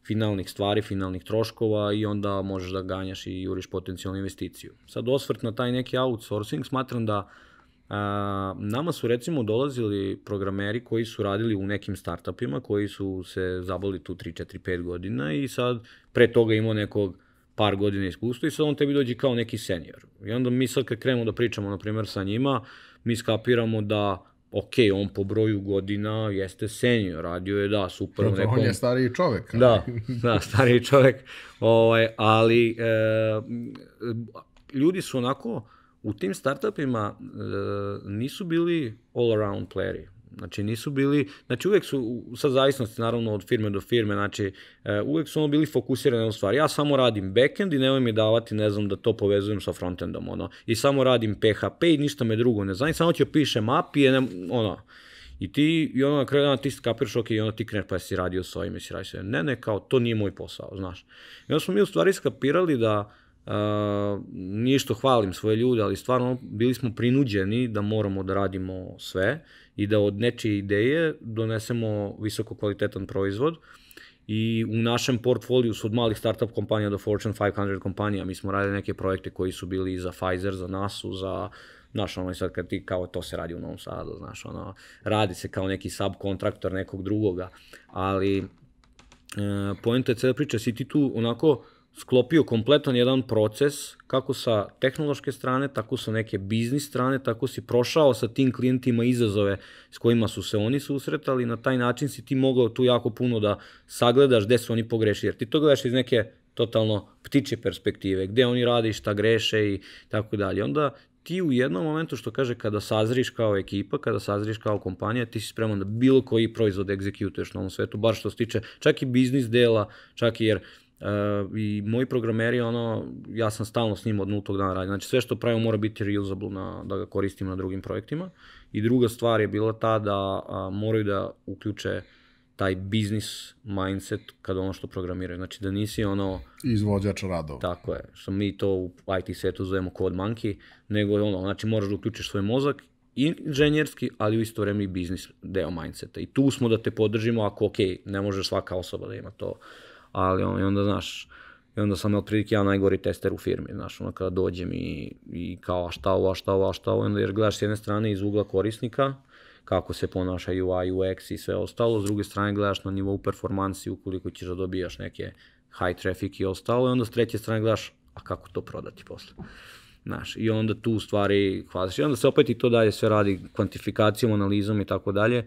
finalnih stvari, finalnih troškova i onda možeš da ganjaš i juriš potencijalnu investiciju. Sad osvrt na taj neki outsourcing, smatram da nama su recimo dolazili programeri koji su radili u nekim startupima, koji su se zabavili tu tri, četiri, pet godina i sad pre toga imao nekog par godina iskustva i sad on tebi dođe kao neki senior. I onda mi sad kad krenemo da pričamo, na primjer, sa njima, mi skapiramo da ok, on po broju godina jeste senior, radio je, da, super. On je stariji čovek. Da, stariji čovek, ali ljudi su onako... U tim startupima nisu bili all-around playeri, znači nisu bili, znači uvek su, sa zavisnosti naravno od firme do firme, znači uvek su ono bili fokusirani na stvari, ja samo radim backend i nemoj mi davati, ne znam, da to povezujem sa frontendom, ono, i samo radim P H P i ništa me drugo ne znam, samo ću pišem A P I, ono, i ti, i ono, na kraju dana ti skapiraš, ok, i ono ti kreneš, pa jesi radio s ovim, jesi radio s ovim, ne, ne, kao, to nije moj posao, znaš, i onda smo mi u stvari skapirali da, nije što hvalim svoje ljude, ali stvarno bili smo prinuđeni da moramo da radimo sve i da od nečije ideje donesemo visoko kvalitetan proizvod. I u našem portfoliju su od malih startup kompanija do Fortune pet stotina kompanija. Mi smo radili neke projekte koji su bili za Pfizer, za NASA, za, znaš, ono, i sad kad ti kao to se radi u Novom Sadu, znaš, ono, radi se kao neki subkontraktor nekog drugoga, ali poenta je cela priča, si ti tu onako sklopio kompletan jedan proces, kako sa tehnološke strane, tako sa neke biznis strane, tako si prošao sa tim klijentima izazove s kojima su se oni susretali, na taj način si ti mogao tu jako puno da sagledaš gde su oni pogrešili, jer ti to gledaš iz neke totalno ptiče perspektive, gde oni rade i šta greše i tako dalje. Onda ti u jednom momentu, što kaže, kada sazriš kao ekipa, kada sazriš kao kompanija, ti si spreman da bilo koji proizvod egzekutuješ na ovom svetu, bar što se tiče čak i biznis dela, čak i jer i moji programeri, ono, ja sam stalno s njim od nultog dana radim, znači sve što pravim mora biti reusable da ga koristim na drugim projektima. I druga stvar je bila ta da moraju da uključe taj biznis mindset kada ono što programiraju, znači da nisi ono... Izvođač radova. Tako je, što mi to u I T svetu zovemo code monkey, nego je ono, znači moraš da uključiš svoj mozak, inženjerski, ali u isto vreme i biznis deo mindseta. I tu smo da te podržimo ako, ok, ne može svaka osoba da ima to. Ali onda, znaš, onda sam otprilike ja najgori tester u firmi, znaš, onda kada dođem i kao a šta ovo, a šta ovo, a šta ovo, onda jer gledaš s jedne strane iz ugla korisnika, kako se ponaša U I, U X i sve ostalo, s druge strane gledaš na nivou performansi ukoliko ćeš da dobijaš neke high traffic i ostalo, i onda s treće strane gledaš, a kako to prodati posle, znaš, i onda tu stvari hvališ, i onda se opet i to dalje sve radi kvantifikacijom, analizom i tako dalje.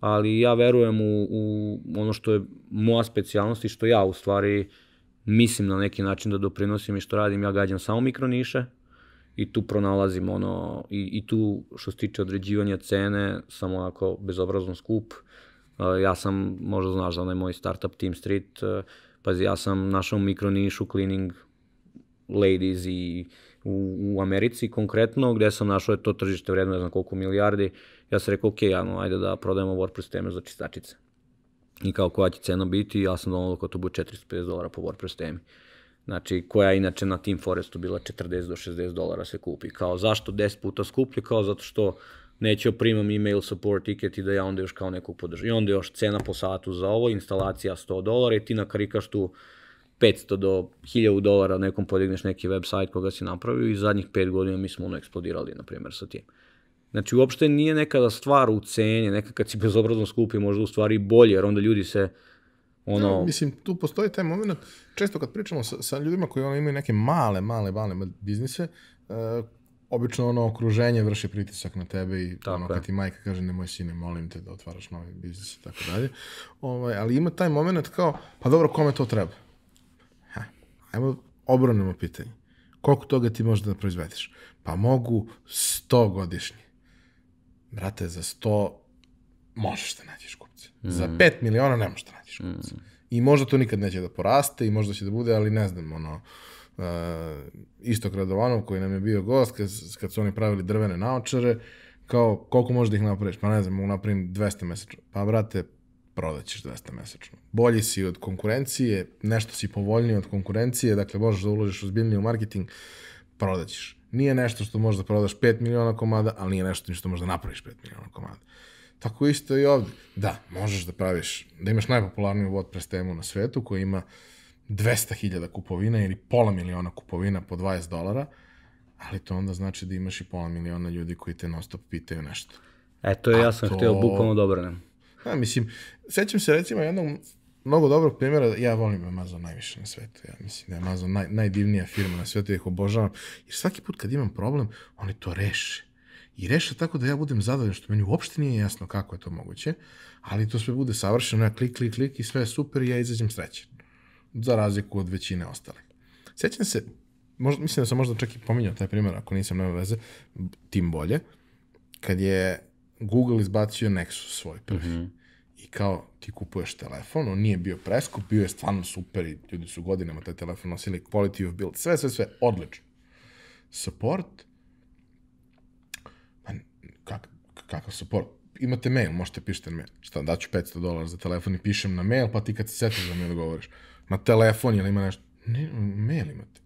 Ali ja verujem u ono što je moja specijalnost i što ja u stvari mislim na neki način da doprinosim i što radim. Ja gađam samo mikroniše i tu pronalazim ono, i tu što se tiče određivanja cene, sam onako bezobrazno skup. Ja sam, možda znaš da onaj moj startup Team Street, pazi, ja sam našao mikronišu cleaning ladies i u Americi konkretno, gde sam našao je to tržište vredno, ne znam koliko milijardi, ja sam rekao, ok, ajde da prodajemo WordPress teme za čistačice. I kao koja će cena biti, ja sam donao da to bude četiristo pedeset dolara po WordPress temi. Znači, koja je inače na Team Forestu bila četrdeset do šezdeset dolara se kupi. Kao zašto deset puta skuplje? Kao zato što neću primam email support ticket i da ja onda još kao nekog podržim. I onda još cena po satu za ovo, instalacija sto dolara i ti nakarikaš tu petsto do hiljadu dolara nekom podigneš neki website koga si napravio i zadnjih pet godina mi smo ono eksplodirali, na primjer, sa tim. Znači, uopšte nije nekada stvar u ceni, nekad kad si bezobrazno skupi, možda u stvari bolje, jer onda ljudi se ono... Mislim, tu postoji taj moment, često kad pričamo sa ljudima koji imaju neke male, male, male biznise, obično ono okruženje vrši pritisak na tebe i ono kad ti majka kaže nemoj sine, molim te da otvaraš novi biznis i tako dalje. Ali ima taj moment kao, pa dobro, kome to treba? Ajmo, obronimo pitanje. Koliko toga ti možda da proizvediš? Pa mogu sto godišnje. Brate, za sto možeš da nađeš kupce. Mm. Za pet miliona ne možeš da nađeš kupce. Mm. I možda to nikad neće da poraste i možda će da bude, ali ne znam, ono, uh, Istok Radovanov koji nam je bio gost, kad, kad su oni pravili drvene naočare, kao, koliko možeš da ih napraviš? Pa ne znam, mogu napravim dvesta mesečno. Pa, brate, prodaćeš dvesta mesečno. Bolji si od konkurencije, nešto si povoljniji od konkurencije, dakle, možeš da uložiš ozbiljnije u marketing, prodaćeš. Nije nešto što možeš da prodaš pet miliona komada, ali nije nešto što možeš da napraviš pet miliona komada. Tako isto i ovde. Da, možeš da praviš, da imaš najpopularniju WordPress temu na svetu, koja ima dvesta hiljada kupovina ili pola miliona kupovina po dvadeset dolara, ali to onda znači da imaš i pola miliona ljudi koji te non stop pitaju nešto. E, to je, ja sam htio bukvalno dobro, ne? Da, mislim, sećam se recimo jednog mnogo dobrog primjera, ja volim Amazon najviše na svetu, ja mislim da je Amazon naj, najdivnija firma na svetu, ja ih obožavam, jer svaki put kad imam problem, oni to reše. I reše tako da ja budem zadovoljan, što meni uopšte nije jasno kako je to moguće, ali to sve bude savršeno, ja klik, klik, klik i sve je super i ja izađem srećen. Za razliku od većine ostalih. Sećam se, možda, mislim da sam možda čak i pominjao taj primjer, ako nisam, nema veze, tim bolje, kad je Google izbacio Nexus svoj prvi. Mm-hmm. I kao ti kupuješ telefon, on nije bio preskup, bio je stvarno super i ljudi su godinama taj telefon nosili, quality of build, sve, sve, sve, odlično. Support, Kak, kakav support? Imate mail, možete pišete na mail. Šta, daću petsto dolara za telefon i pišem na mail, pa ti kad se setiš da mi odgovoriš. Na telefon, jel ima nešto? Ne, mail imate.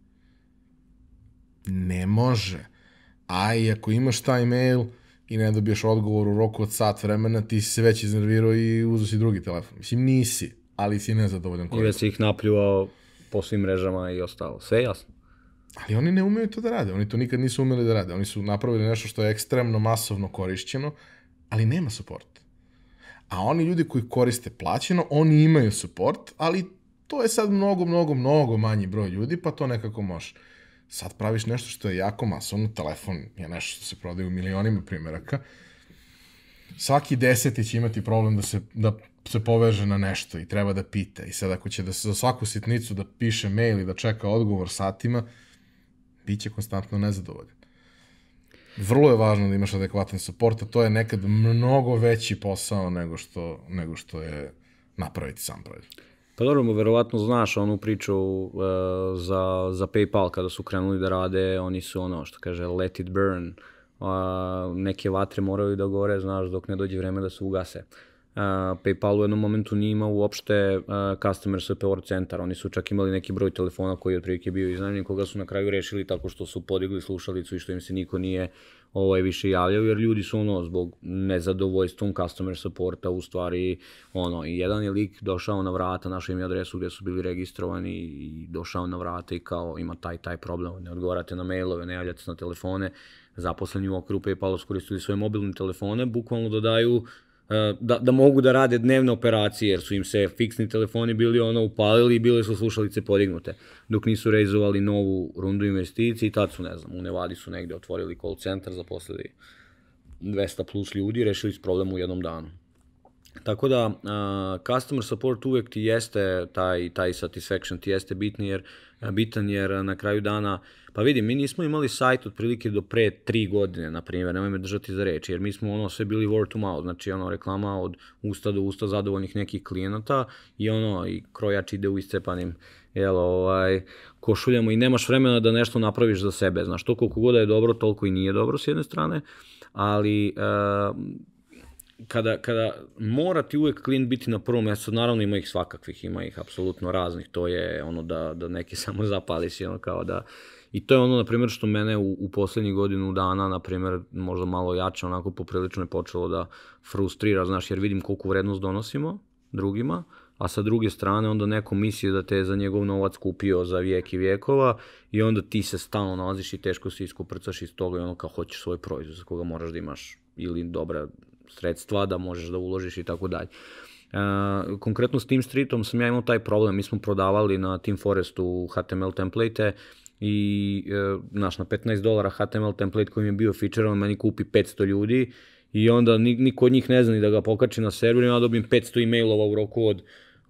Ne može. A i ako imaš taj mail i ne dobiješ odgovor u roku od sat vremena, ti si se već iznervirao i uzeo si drugi telefon. Mislim, nisi, ali si nezadovoljan. I već si ih napljuvao po svim mrežama i ostalo. Sve jasno. Ali oni ne umeju to da rade, oni to nikad nisu umeli da rade, oni su napravili nešto što je ekstremno masovno korišćeno, ali nema supporta. A oni ljudi koji koriste plaćeno, oni imaju support, ali to je sad mnogo, mnogo, mnogo manji broj ljudi, pa to nekako može. Sad praviš nešto što je jako masovno, telefon je nešto što se prodaje u milionima primjeraka, svaki deseti će imati problem da se, da se poveže na nešto i treba da pita. I sad ako će da se za svaku sitnicu da piše mail i da čeka odgovor satima, biće konstantno nezadovoljan. Vrlo je važno da imaš adekvatan support, a to je nekad mnogo veći posao nego što, nego što je napraviti sam proizvod. Pa dobro, mu verovatno znaš onu priču uh, za, za PayPal kada su krenuli da rade, oni su ono što kaže let it burn, uh, neke vatre moraju da gore, znaš, dok ne dođe vreme da se ugase. Uh, PayPal u jednom momentu nije imao uopšte uh, customer support centar, oni su čak imali neki broj telefona koji je otprilike bio iznajmljen, koga su na kraju rešili tako što su podigli slušalicu i što im se niko nije ovaj, više javljao, jer ljudi su ono zbog nezadovoljstvom customer supporta u stvari, ono, jedan je lik došao na vrata, našao im je adresu gde su bili registrovani i došao na vrata i kao ima taj taj problem, ne odgovarate na mailove, ne javljate se na telefone, zaposleni u okviru PayPala su koristili svoje mobilne telefone, bukvalno dodaju Da, da mogu da rade dnevne operacije, jer su im se fiksni telefoni bili ono upalili i bile su slušalice podignute. Dok nisu rejzovali novu rundu investicije i tad su, ne znam, u Nevadi su negde otvorili call centar, zaposlili dvesta plus ljudi i rešili s problem u jednom danu. Tako da, uh, customer support uvek ti jeste, taj, taj satisfaction ti jeste bitni jer, bitan jer na kraju dana, pa vidi, mi nismo imali sajt otprilike do pre tri godine, na primjer, nemoj me držati za reč, jer mi smo ono sve bili word to mouth, znači ono reklama od usta do usta zadovoljnih nekih klijenata i ono, i krojač ide u iscepanim jel, ovaj, košuljama i nemaš vremena da nešto napraviš za sebe, znaš, to koliko god je dobro, toliko i nije dobro s jedne strane, ali... Uh, Kada, kada mora ti uvek klijent biti na prvom mjestu, naravno ima ih svakakvih, ima ih apsolutno raznih, to je ono da, da neke samo zapališ, ono kao da, i to je ono, na primjer, što mene u, u poslednjih godinu dana, na primjer, možda malo jače, onako poprilično je počelo da frustrira, znaš, jer vidim koliko vrednost donosimo drugima, a sa druge strane onda neko misli da te za njegov novac kupio za vijek i vijekova i onda ti se stalno nalaziš i teško se iskuprcaš iz toga i ono kao hoćeš svoj proizvod za koga moraš da imaš ili dobra sredstva da možeš da uložiš i tako dalje. Konkretno s Team Streetom sam ja imao taj problem, mi smo prodavali na Team Forestu H T M L template-e i naš na petnaest dolara H T M L template koji mi je bio featureovan, meni kupi petsto ljudi i onda niko od njih ne zna ni da ga pokači na serveru, ja dobijem petsto e-mailova u roku od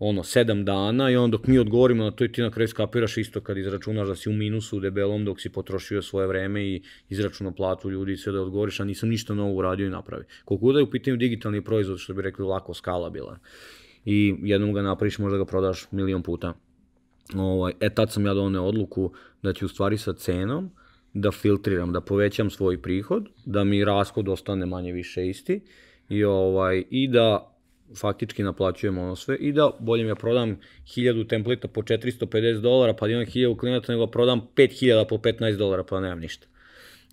ono, sedam dana i onda dok mi odgovorimo na to i ti na kraju skapiraš isto kad izračunaš da si u minusu, u debelom, dok si potrošio svoje vreme i izračunao platu ljudi i sve da odgovoriš, a nisam ništa novo uradio i napravio. Koliko da je u pitanju digitalni proizvod, što bi rekli, lako skalabilan. I jednom ga napraviš, možda ga prodaš milion puta. E, tad sam ja doneo odluku da ću u stvari sa cenom da filtriram, da povećam svoj prihod, da mi rashod ostane manje više isti i da faktički naplaćujem ono sve i da bolje mi ja prodam hiljadu templeta po četiristo pedeset dolara pa da imam hiljadu klijenata nego prodam pet hiljada po petnaest dolara pa nemam ništa.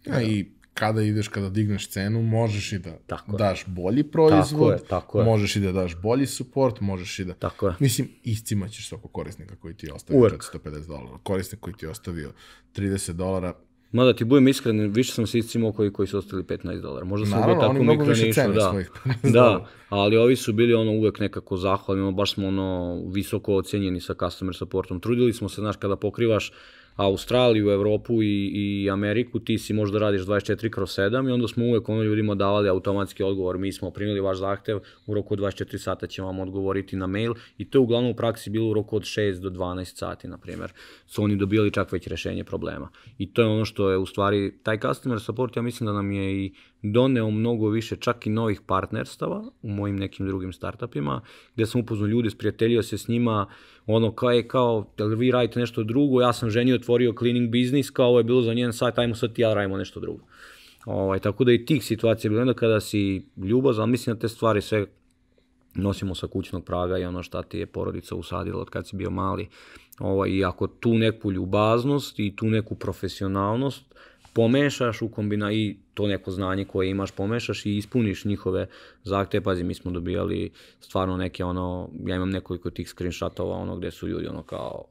Ja, i kada ideš, kada digneš cenu, možeš i da daš bolji proizvod, možeš i da daš bolji support, možeš i da... Mislim, iscimaćeš svako korisnika koji ti je ostavio četiristo pedeset dolara, korisnik koji ti je ostavio trideset dolara. Mada ti budem iskren, više sam se iscimao koji koji su ostali petnaest dolara. Možda su uvijek tako mikronišno, da. Da, ali ovi su bili ono uvijek nekako zahvalni, baš smo ono visoko ocenjeni sa customer supportom. Trudili smo se, znaš, kada pokrivaš Australiju, Evropu i Ameriku, ti si možda radiš dvadeset četiri kroz sedam i onda smo uvijek ono ljudima davali automatski odgovor. Mi smo primili vaš zahtev, u roku od dvadeset četiri sata će vam odgovoriti na mail i to je uglavnom u praksi bilo u roku od šest do dvanaest sati, na primjer. Su oni dobili čak već rešenje problema. I to je ono što je u stvari, taj customer support, ja mislim da nam je i doneo mnogo više čak i novih partnerstava u mojim nekim drugim startupima, gde sam upoznao ljudi, sprijateljio se s njima, ono kao je kao, jel vi radite nešto drugo, ja sam ženio, otvorio cleaning biznis, kao ovo je bilo za njen sajt, ajmo sad ti ja radimo nešto drugo. Tako da i tih situacija je bilo onda kada si ljubazan, ali mislim da te stvari sve nosimo sa kućnog praga i ono šta ti je porodica usadila od kad si bio mali. I ako tu neku ljubaznost i tu neku profesionalnost pomešaš u kombina i to neko znanje koje imaš, pomešaš i ispuniš njihove zahteve. Pazi, mi smo dobijali stvarno neke ono, ja imam nekoliko tih screenshotova ono gde su ljudi ono kao,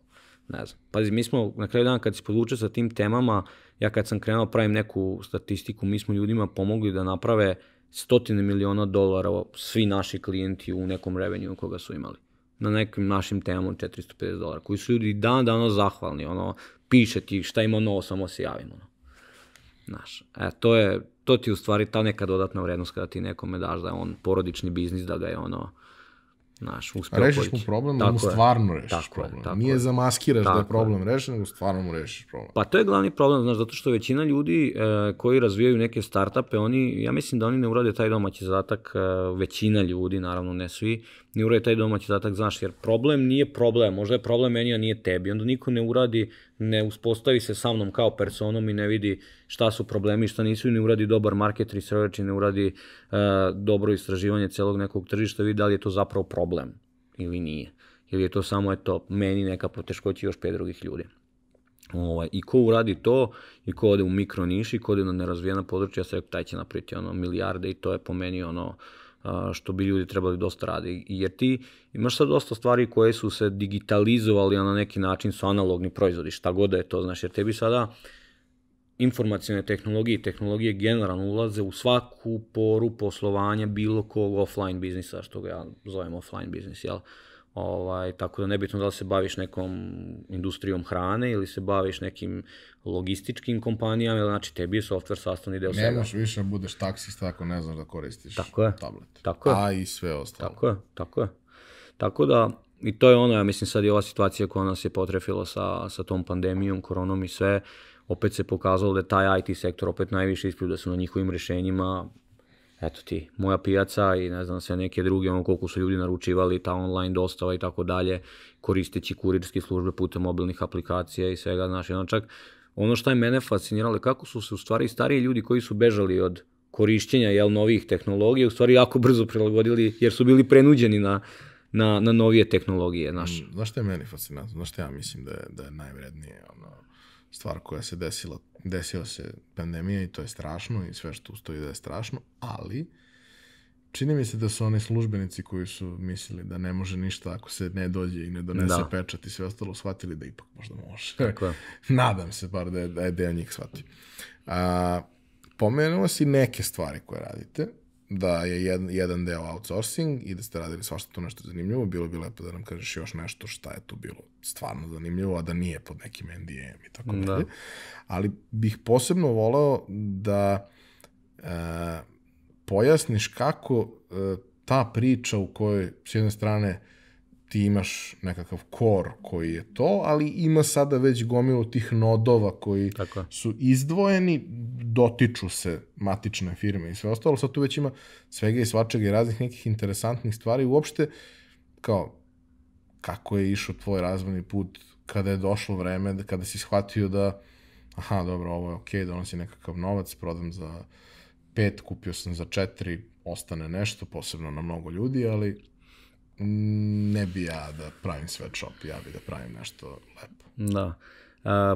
ne znam. Pazi, mi smo na kraju dana kad si podvuče sa tim temama, ja kad sam krenuo pravim neku statistiku, mi smo ljudima pomogli da naprave stotine miliona dolara svi naši klijenti u nekom revenju koga su imali. Na nekim našim temom četiristo pedeset dolara, koji su ljudi dan dano zahvalni, ono, piše ti šta ima novo, samo se javimo. Znaš, to ti je u stvari ta neka dodatna vrednost kada ti nekome daš da je on porodični biznis, da ga je ono, znaš, uspio oporiti. Rešiš mu problem, da mu stvarno rešiš problem. Nije zamaskiraš da je problem rešen, nego stvarno mu rešiš problem. Pa to je glavni problem, znaš, zato što većina ljudi koji razvijaju neke startupe, oni, ja mislim da oni ne urade taj domaći zadatak, većina ljudi, naravno ne svi, ne urade taj domaći zadatak, znaš, jer problem nije problem, možda je problem meni, a nije tebi, onda niko ne uradi, ne uspostavi se sa mnom kao personom i ne vidi šta su problemi, šta nisu i ne uradi dobar market research i ne uradi dobro istraživanje celog nekog tržišta, vidi da li je to zapravo problem ili nije. Ili je to samo, eto, meni neka poteškoća i još pet drugih ljudi. I ko uradi to i ko ode u mikro niš i ko ode na nerazvijena područja, taj će napraviti milijarde i to je po meni ono što bi ljudi trebali dosta raditi. Jer ti imaš sad dosta stvari koje su se digitalizovali, a na neki način su analogni proizvodi, šta god da je to, znaš, jer tebi sada informacijone tehnologije i tehnologije generalno ulaze u svaku poru poslovanja bilo kog offline biznisa, što ga ja zovem offline biznis, jel? Tako da nebitno da li se baviš nekom industrijom hrane ili se baviš nekim logističkim kompanijama, znači tebi je software sastavni deo svega. Nemaš više da budeš taksista ako ne znaš da koristiš tablet, a i sve ostalo. Tako je, tako je. Tako da, i to je ono, ja mislim sad i ova situacija koja nas je potrefila sa tom pandemijom, koronom i sve, opet se pokazalo da je taj i te sektor opet najviše ispljuda se na njihovim rješenjima. Eto ti, moja pijaca i ne znam sve neke druge, ono koliko su ljudi naručivali, ta online dostava i tako dalje, koristeći kurirske službe putem mobilnih aplikacija i svega, znaš, jedno čak ono što je mene fasciniralo, kako su se u stvari stariji ljudi koji su bežali od korišćenja, jel, novih tehnologija, u stvari jako brzo prilagodili, jer su bili prenuđeni na na novije tehnologije, znaš. Znaš što je meni fascinantno, znaš što ja mislim da je najvrednije, ono, stvar koja se desila, desila se pandemija i to je strašno i sve što ustoji da je strašno, ali čini mi se da su oni službenici koji su mislili da ne može ništa ako se ne dođe i ne donese pečat i sve ostalo, shvatili da ipak možda može. Nadam se bar da je deo njih shvatio. Pomenuo si neke stvari koje radite, da je jedan deo outsourcing i da ste radili svašta tu nešto zanimljivo, bilo bi lepo da nam kažeš još nešto šta je tu bilo stvarno zanimljivo, a da nije pod nekim en de em i tako dalje. Ali bih posebno volao da pojasniš kako ta priča u kojoj s jedne strane ti imaš nekakav core koji je to, ali ima sada već gomilu tih nodova koji su izdvojeni, dotiču se matične firme i sve ostalo, sad tu već ima svega i svačega i raznih nekih interesantnih stvari, uopšte kao kako je išao tvoj razvojni put kada je došlo vreme, kada si shvatio da aha, dobro, ovo je okej, donosi nekakav novac, prodam za pet, kupio sam za četiri, ostane nešto, posebno na mnogo ljudi, ali ne bi ja da pravim sweatshop, ja bi da pravim nešto lepo. Da,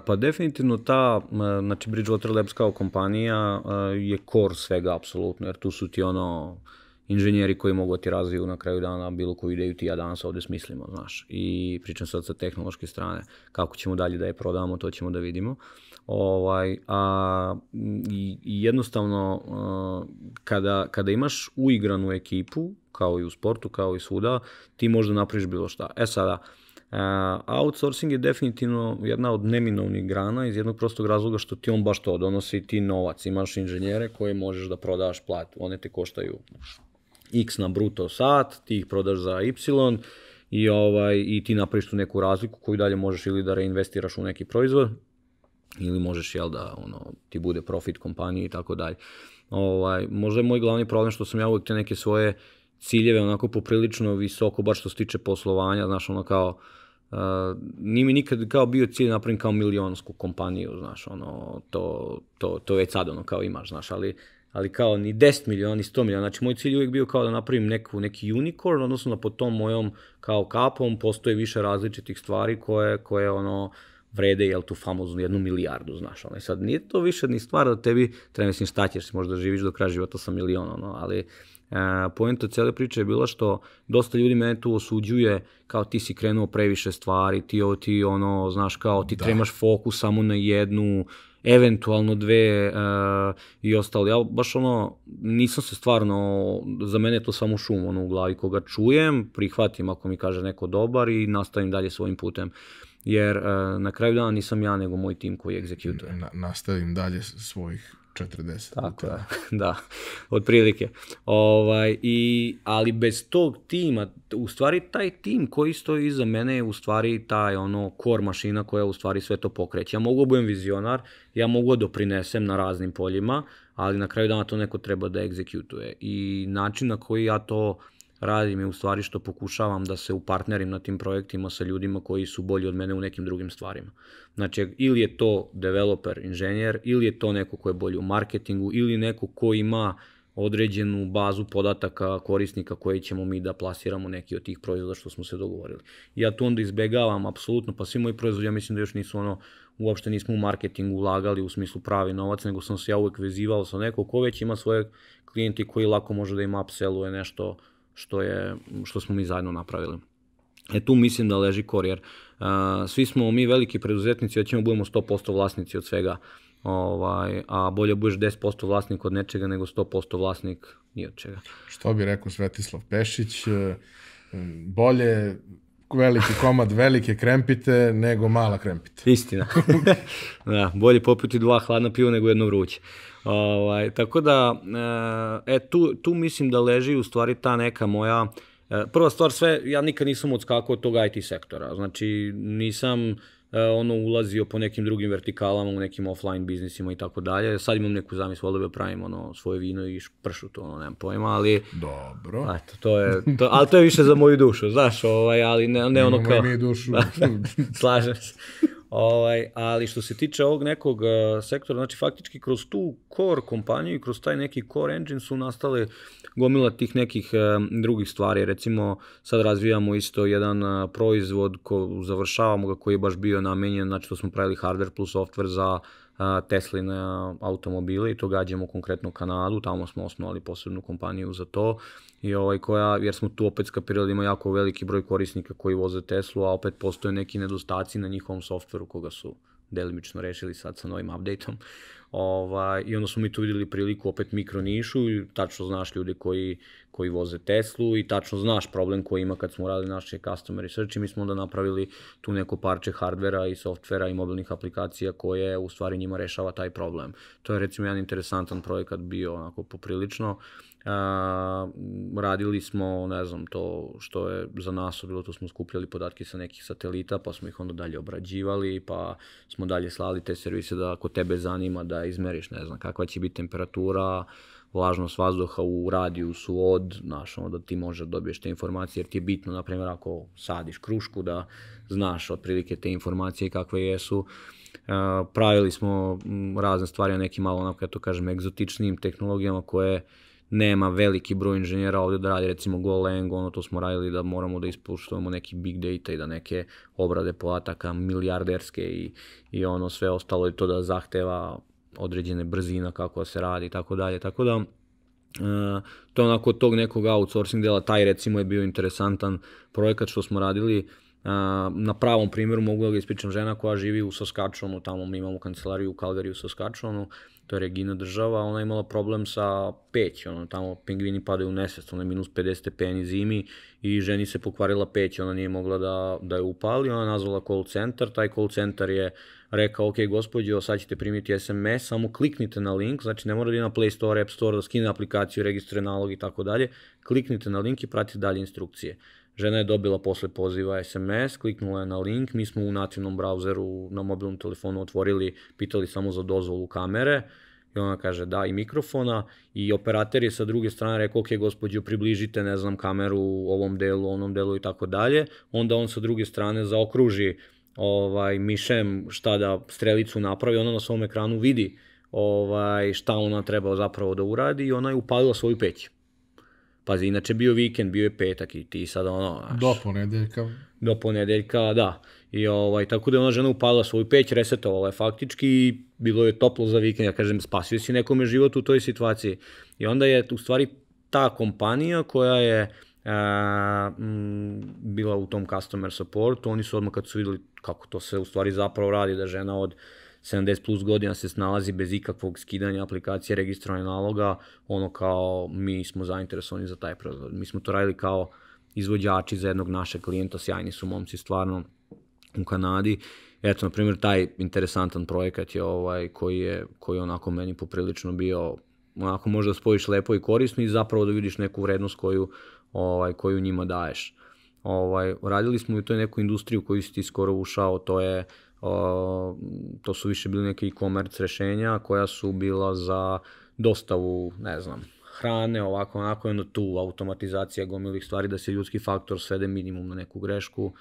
pa definitivno ta, znači Bridgewater Labs kao kompanija je core svega, apsolutno, jer tu su ti ono inženjeri koji mogu ti razviju na kraju dana bilo koju ideju ti ja danas ovde smislimo, znaš, i pričam sad sa tehnološke strane, kako ćemo dalje da je prodamo, to ćemo da vidimo. I jednostavno, kada imaš uigranu ekipu, kao i u sportu, kao i svuda, ti možda napraviš bilo šta. E sada, outsourcing je definitivno jedna od neminovnih grana iz jednog prostog razloga što ti on baš to donosi, ti novac, imaš inženjere koje možeš da prodaš platu, one te koštaju x na bruto sat, ti ih prodaš za y i ti napraviš tu neku razliku koju dalje možeš ili da reinvestiraš u neki proizvod, ili možeš jel da ti bude profit kompanije i tako dalje. Možda je moj glavni problem što sam ja uvijek te neke svoje ciljeve onako poprilično visoko, baš što se tiče poslovanja, znaš ono kao, nije mi nikad kao bio cilj napravim kao milionsku kompaniju, znaš ono, to već sad ono kao imaš, znaš, ali ali kao ni deset miliona, ni sto miliona, znači moj cilj je uvijek bio kao da napravim neku, neki unicorn, odnosno da pod tom mojom kao kapom postoje više različitih stvari koje, koje ono, vrede, jel tu famoznu jednu milijardu, znaš, ono, i sad nije to više ni stvar da tebi, treba mislim šta ćeš si možda živiš do kraja života sa milion, ono, ali poenta cele priče je bila što dosta ljudi mene tu osuđuje kao ti si krenuo previše stvari, ti ono, znaš, kao ti tremaš fokus samo na jednu, eventualno dve i ostalo. Ja baš ono, nisam se stvarno, za mene je to samo šum ono u glavi, koga čujem, prihvatim ako mi kaže neko dobar i nastavim dalje svojim putem. Jer na kraju dana nisam ja nego moj tim koji egzekutuje. Nastavim dalje svojih četrdeset. Tako je, da, od prilike. Ali bez tog tima, u stvari taj tim koji stoji iza mene je u stvari taj core mašina koja u stvari sve to pokreće. Ja mogu da budem vizionar, ja mogu da doprinesem na raznim poljima, ali na kraju dana to neko treba da egzekutuje. I način na koji ja to radim je u stvari što pokušavam da se upartnerim na tim projektima sa ljudima koji su bolji od mene u nekim drugim stvarima. Znači, ili je to developer, inženjer, ili je to neko ko je bolji u marketingu, ili neko ko ima određenu bazu podataka korisnika koje ćemo mi da plasiramo neki od tih proizvoda što smo se dogovorili. Ja tu onda izbegavam apsolutno, pa svi moji proizvodi, ja mislim da još nisu ono, uopšte nismo u marketingu ulagali u smislu pravi novac, nego sam se ja uvek vezivao sa neko ko već ima svoje klijente koji lako može da im upselluje nešto što smo mi zajedno napravili. E tu mislim da leži core, jer svi smo mi veliki preduzetnici, već ćemo budemo sto posto vlasnici od svega, a bolje budeš deset posto vlasnik od nečega nego sto posto vlasnik ni od čega. Što bi rekao Svetislav Pešić, bolje veliki komad velike krempite nego mala krempita. Istina. Da, bolje popiti dva hladna piva nego jedno vruće. Tako da, tu mislim da leži u stvari ta neka moja, prva stvar sve, ja nikad nisam odskakao od tog i te sektora, znači nisam ono ulazio po nekim drugim vertikalama, u nekim offline biznisima i tako dalje, sad imam neku zamislu, ali da pravim ono svoje vino i pršut, ono nemam pojma, ali... Dobro. Ali to je više za moju dušu, znaš, ali ne ono kao... Imamo i mi dušu. Slažem se. Ali što se tiče ovog nekog sektora, znači faktički kroz tu core kompaniju i kroz taj neki core engine su nastale gomila tih nekih drugih stvari. Recimo sad razvijamo isto jedan proizvod, završavamo ga koji je baš bio namenjen, znači to smo pravili hardware plus software za Tesline automobile i to gađamo konkretno u Kanadu, tamo smo osnovali posebnu kompaniju za to, jer smo tu opet skapirali da ima jako veliki broj korisnika koji voze Teslu, a opet postoje neki nedostaci na njihovom softveru koga su delimično rešili sad sa novim update-om. I onda smo mi tu vidjeli priliku opet mikronišu, tačno znaš ljude koji voze Teslu i tačno znaš problem koji ima kad smo radili naše customer research i mi smo onda napravili tu neko parče hardvera i softvera i mobilnih aplikacija koje u stvari njima rešava taj problem. To je recimo jedan interesantan projekat bio onako poprilično Radili smo, ne znam, to što je za nas bilo, to smo skupljali podatke sa nekih satelita, pa smo ih onda dalje obrađivali, pa smo dalje slali te servise da ako tebe zanima da izmeriš, ne znam, kakva će biti temperatura, vlažnost vazduha u radijusu od, znaš, onda ti možeš dobiješ te informacije, jer ti je bitno, na primjer, ako sadiš krušku, da znaš otprilike te informacije kakve jesu. Pravili smo razne stvari o nekim malo, onako, ja to kažem, egzotičnim tehnologijama koje nema veliki broj inženjera ovdje da radi, recimo Golang, ono to smo radili da moramo da ispuštujemo neki big data i da neke obrade podataka milijarderske i ono sve ostalo i to da zahteva određene brzina kako se radi i tako dalje, tako da to je onako tog nekog outsourcing dela, taj recimo je bio interesantan projekat što smo radili. Na pravom primjeru mogu da ga ispričam, žena koja živi u Saskatchewanu, tamo mi imamo kancelariju u Kalgariju u Saskatchewanu, to je regijna država, ona je imala problem sa peći, tamo pingvini padaju u nesvest, ona je minus pedeset stepeni zimi i ženi se pokvarila peći, ona nije mogla da je upali, ona je nazvala call center, taj call center je rekao, ok, gospođo, sad ćete primiti es em es, samo kliknite na link, znači ne mora da je na Play Store, App Store, da skine aplikaciju, registre nalog i tako dalje, kliknite na link i pratite dalje instrukcije. Žena je dobila posle poziva es em es, kliknula je na link, mi smo u nativnom brauzeru na mobilnom telefonu otvorili, pitali samo za dozvolu kamere i ona kaže da i mikrofona i operater je sa druge strane rekao ok gospođo približite ne znam kameru u ovom delu, onom delu i tako dalje, onda on sa druge strane zaokruži mišem šta da strelicu napravi, ona na svom ekranu vidi šta ona treba zapravo da uradi i ona je upalila svoju peći. Pazi, inače bio vikend, bio je petak i ti sad ono... Do ponedeljka. Do ponedeljka, da. Tako da je ona žena upalila svoju peć, resetovala je faktički i bilo je toplo za vikend. Ja kažem, spasio si nekome život u toj situaciji. I onda je u stvari ta kompanija koja je bila u tom customer supportu, oni su odmah kad su videli kako to se u stvari zapravo radi, da žena od sedamdeset plus godina se snalazi bez ikakvog skidanja aplikacije, registrovanja naloga, ono kao mi smo zainteresovani za taj proizvod. Mi smo to radili kao izvođači za jednog našeg klijenta, sjajni su momci stvarno u Kanadi. Eto, na primjer, taj interesantan projekat je ovaj koji je onako meni poprilično bio, onako možda da spojiš lepo i korisno i zapravo da vidiš neku vrednost koju njima daješ. Radili smo i u toj neku industriju u koju si ti skoro ušao, to je to su više bili neke e-commerce rešenja koja su bila za dostavu, ne znam, hrane, ovako, onako, jedno tu automatizacija gomilih stvari da se ljudski faktor svede minimum na neku grešku.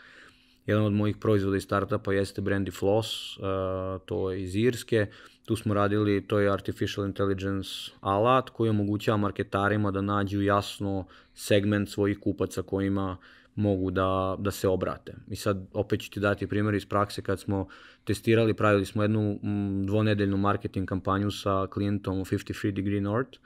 Jedan od mojih proizvoda i startupa jeste Brandy Floss, to je iz Irske. Tu smo radili, to je Artificial Intelligence alat koji omogućava marketarima da nađu jasno segment svojih kupaca kojima mogu da se obrate. I sad opet ću ti dati primjer iz prakse kad smo testirali, pravili smo jednu dvonedeljnu marketing kampanju sa klijentom u fifty-three degree north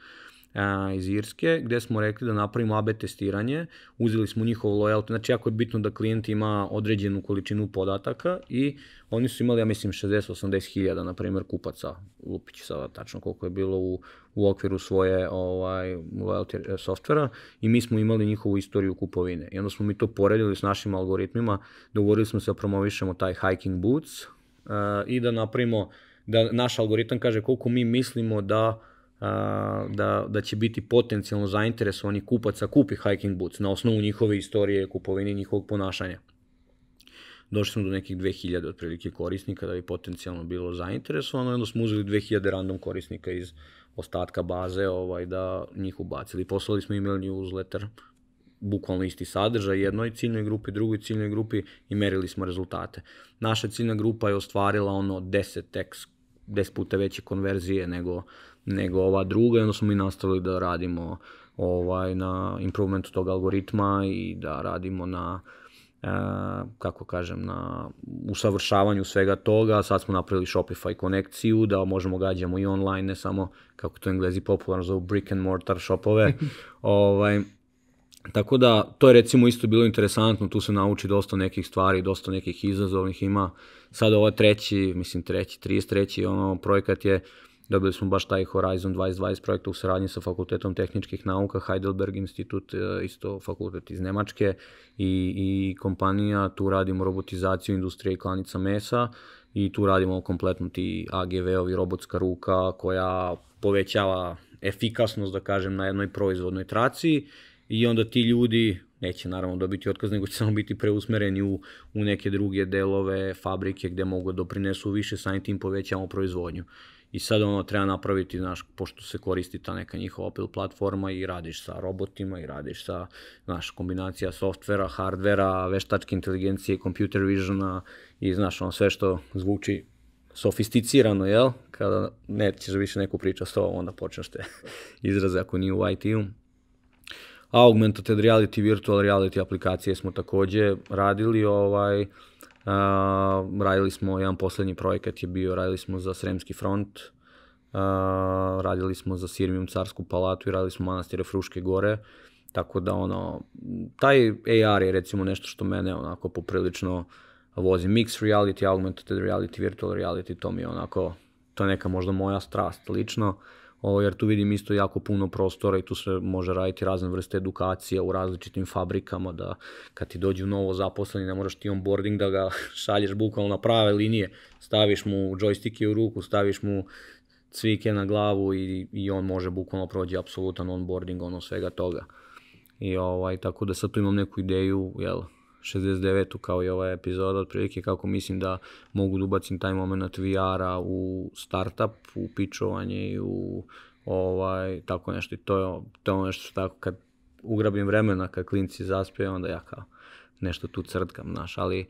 iz Irske, gde smo rekli da napravimo A B testiranje, uzeli smo njihov lojalty, znači jako je bitno da klijent ima određenu količinu podataka i oni su imali, ja mislim, šezdeset do osamdeset hiljada, na primjer, kupaca, lupići sada tačno koliko je bilo u okviru svoje lojalty softvera i mi smo imali njihovu istoriju kupovine i onda smo mi to poredili s našim algoritmima, dogovorili smo se da promovišemo taj hiking boots i da napravimo, da naš algoritam kaže koliko mi mislimo da da će biti potencijalno zainteresovani kupaca kupi hiking boots na osnovu njihove istorije, kupovine i njihovog ponašanja. Došli smo do nekih dve hiljade otprilike korisnika da bi potencijalno bilo zainteresovano i onda smo uzeli dve hiljade random korisnika iz ostatka baze da njih ubacili. Poslali smo email newsletter, bukvalno isti sadržaj jednoj ciljnoj grupi, drugoj ciljnoj grupi i merili smo rezultate. Naša ciljna grupa je ostvarila ono deset puta veće konverzije nego nego ova druga i onda smo mi nastavili da radimo na improvementu tog algoritma i da radimo na, kako kažem, na usavršavanju svega toga. Sad smo napravili Shopify konekciju da možemo gađamo i online, ne samo, kako to Englezi popularno zovu, brick and mortar shopove. Tako da, to je recimo isto bilo interesantno, tu se nauči dosta nekih stvari, dosta nekih izazovnih ima. Sad ovo treći, mislim treći, trideset treći ono projekat je, dobili smo baš taj Horizon dvadeset dvadeset projekta u saradnji sa Fakultetom tehničkih nauka, Heidelberg institut, isto fakultet iz Nemačke i kompanija, tu radimo robotizaciju industrije i klanica mesa i tu radimo kompletno ti A G V-ovi robotska ruka koja povećava efikasnost, da kažem, na jednoj proizvodnoj traci i onda ti ljudi neće naravno dobiti otkaz, nego će samo biti preusmereni u, u neke druge delove fabrike gde mogu doprinesu više, samim tim povećamo proizvodnju. I sad ono treba napraviti, znaš, pošto se koristi ta neka njihova Apple platforma i radiš sa robotima i radiš sa, znaš, kombinacija softvera, hardvera, veštačke inteligencije, computer visiona i, znaš, ono sve što zvuči sofisticirano, jel? Kada nećeš više neku priča s tobom, onda počneš te izraze ako nije u I T-u. Augmented reality, virtual reality aplikacije smo takođe radili, ovaj... Uh, radili smo, jedan poslednji projekat je bio, radili smo za Sremski front, uh, radili smo za Sirmijum, Carsku palatu i radili smo manastire Fruške gore, tako da ono, taj A R je recimo nešto što mene onako poprilično vozi. Mixed reality, augmented reality, virtual reality, to mi je onako, to je neka možda moja strast lično, o, jer tu vidim isto jako puno prostora i tu se može raditi razne vrste edukacija u različitim fabrikama, da kad ti dođu novo zaposleni ne moraš ti onboarding da ga šalješ bukvalno na prave linije, staviš mu džojstike u ruku, staviš mu cvike na glavu i, i on može bukvalno prođe apsolutan onboarding, ono svega toga. I ovaj, tako da sad tu imam neku ideju, jel, šezdeset devetu kao i ova epizoda, otprilike kako mislim da mogu da ubacim taj moment V R-a u startup, u pitchovanje i u ovaj, tako nešto. I to je, to je ono nešto što tako kad ugrabim vremena, kad klinci zaspe, onda ja kao nešto tu crtkam, znaš, ali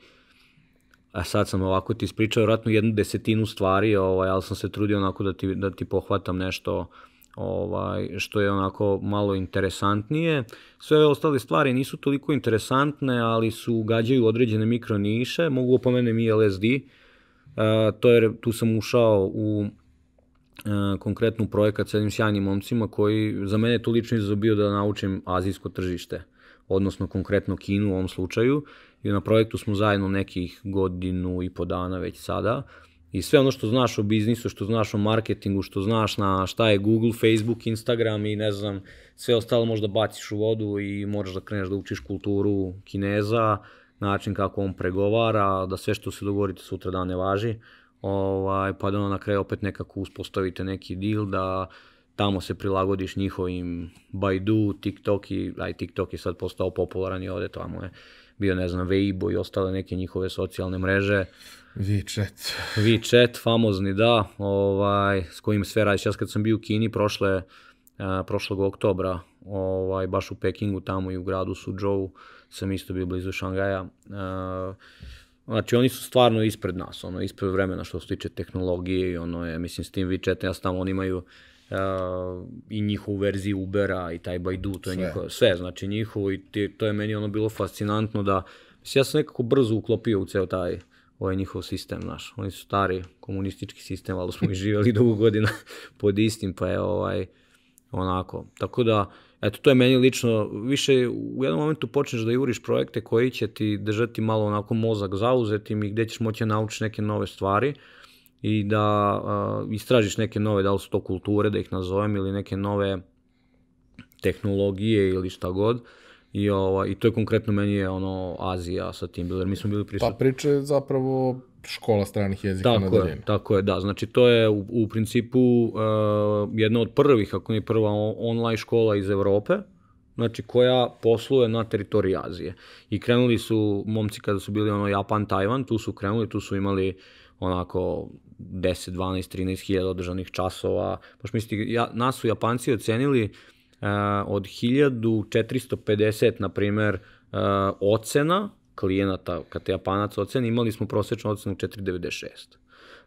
a sad sam ovako ti ispričao vjerojatno jednu desetinu stvari, ovaj, ali sam se trudio onako da ti, da ti pohvatam nešto ovaj, što je onako malo interesantnije. Sve ostale stvari nisu toliko interesantne, ali su gađaju određene mikro niše. Mogu opomenem i L S D. E, to je, tu sam ušao u e, konkretnu projekat sa jednim sjajnim momcima koji za mene je to lično izazov bio da naučim azijsko tržište, odnosno konkretno Kinu u ovom slučaju. I na projektu smo zajedno nekih godinu i po dana već sada. I sve ono što znaš o biznisu, što znaš o marketingu, što znaš na šta je Google, Facebook, Instagram i ne znam, sve ostalo možda baciš u vodu i moraš da kreneš da učiš kulturu Kineza, način kako on pregovara, da sve što se dogovorite sutra da ne važi, ovaj, pa da ono na kraju opet nekako uspostavite neki deal da tamo se prilagodiš njihovim Baidu, TikTok i, aj TikTok je sad postao popularan i ovde, tamo je bio, ne znam, Weibo i ostale neke njihove socijalne mreže. WeChat. WeChat, famozni, da, ovaj, s kojim sve radiš. Ja kad sam bio u Kini prošle, a, prošlog oktobra, ovaj, baš u Pekingu, tamo i u gradu Suzhou, sam isto bio blizu Šangaja. A, znači, oni su stvarno ispred nas, ono, ispred vremena što se tiče tehnologije i ono je, mislim, s tim WeChatom, ja sam tamo, oni imaju Uh, i njihovu verziju Ubera i taj Baidu, to je sve. Njihovo, sve, znači njihovo i te, to je meni ono bilo fascinantno da, mislim, ja sam nekako brzo uklopio u ceo taj, ovaj njihov sistem, znaš, oni su stari komunistički sistem, ali smo i živjeli dugo godina pod istim, pa je ovaj, onako, tako da, eto, to je meni lično, više u jednom momentu počneš da juriš projekte koji će ti držati malo onako mozak zauzetim i gde ćeš moći naučiti neke nove stvari, i da uh, istražiš neke nove, da li su to kulture, da ih nazovem, ili neke nove tehnologije ili šta god. I, ova, i to je konkretno meni je ono, Azija sa tim bilo, jer mi smo bili prisutni. Pa priča je zapravo škola stranih jezika na daljinu. Tako je, tako je, da. Znači to je u, u principu uh, jedna od prvih, ako ne prva online škola iz Evrope, znači koja posluje na teritoriji Azije. I krenuli su momci kada su bili ono, Japan, Tajvan, tu su krenuli, tu su imali onako deset, dvanaest, trinaest hiljada održanih časova. Baš misli, ja, nas su Japanci ocenili uh, od hiljadu četiristo pedeset, na primer, uh, ocena klijenata, kad te Japanac oceni, imali smo prosečnu ocenu četiri devedeset šest.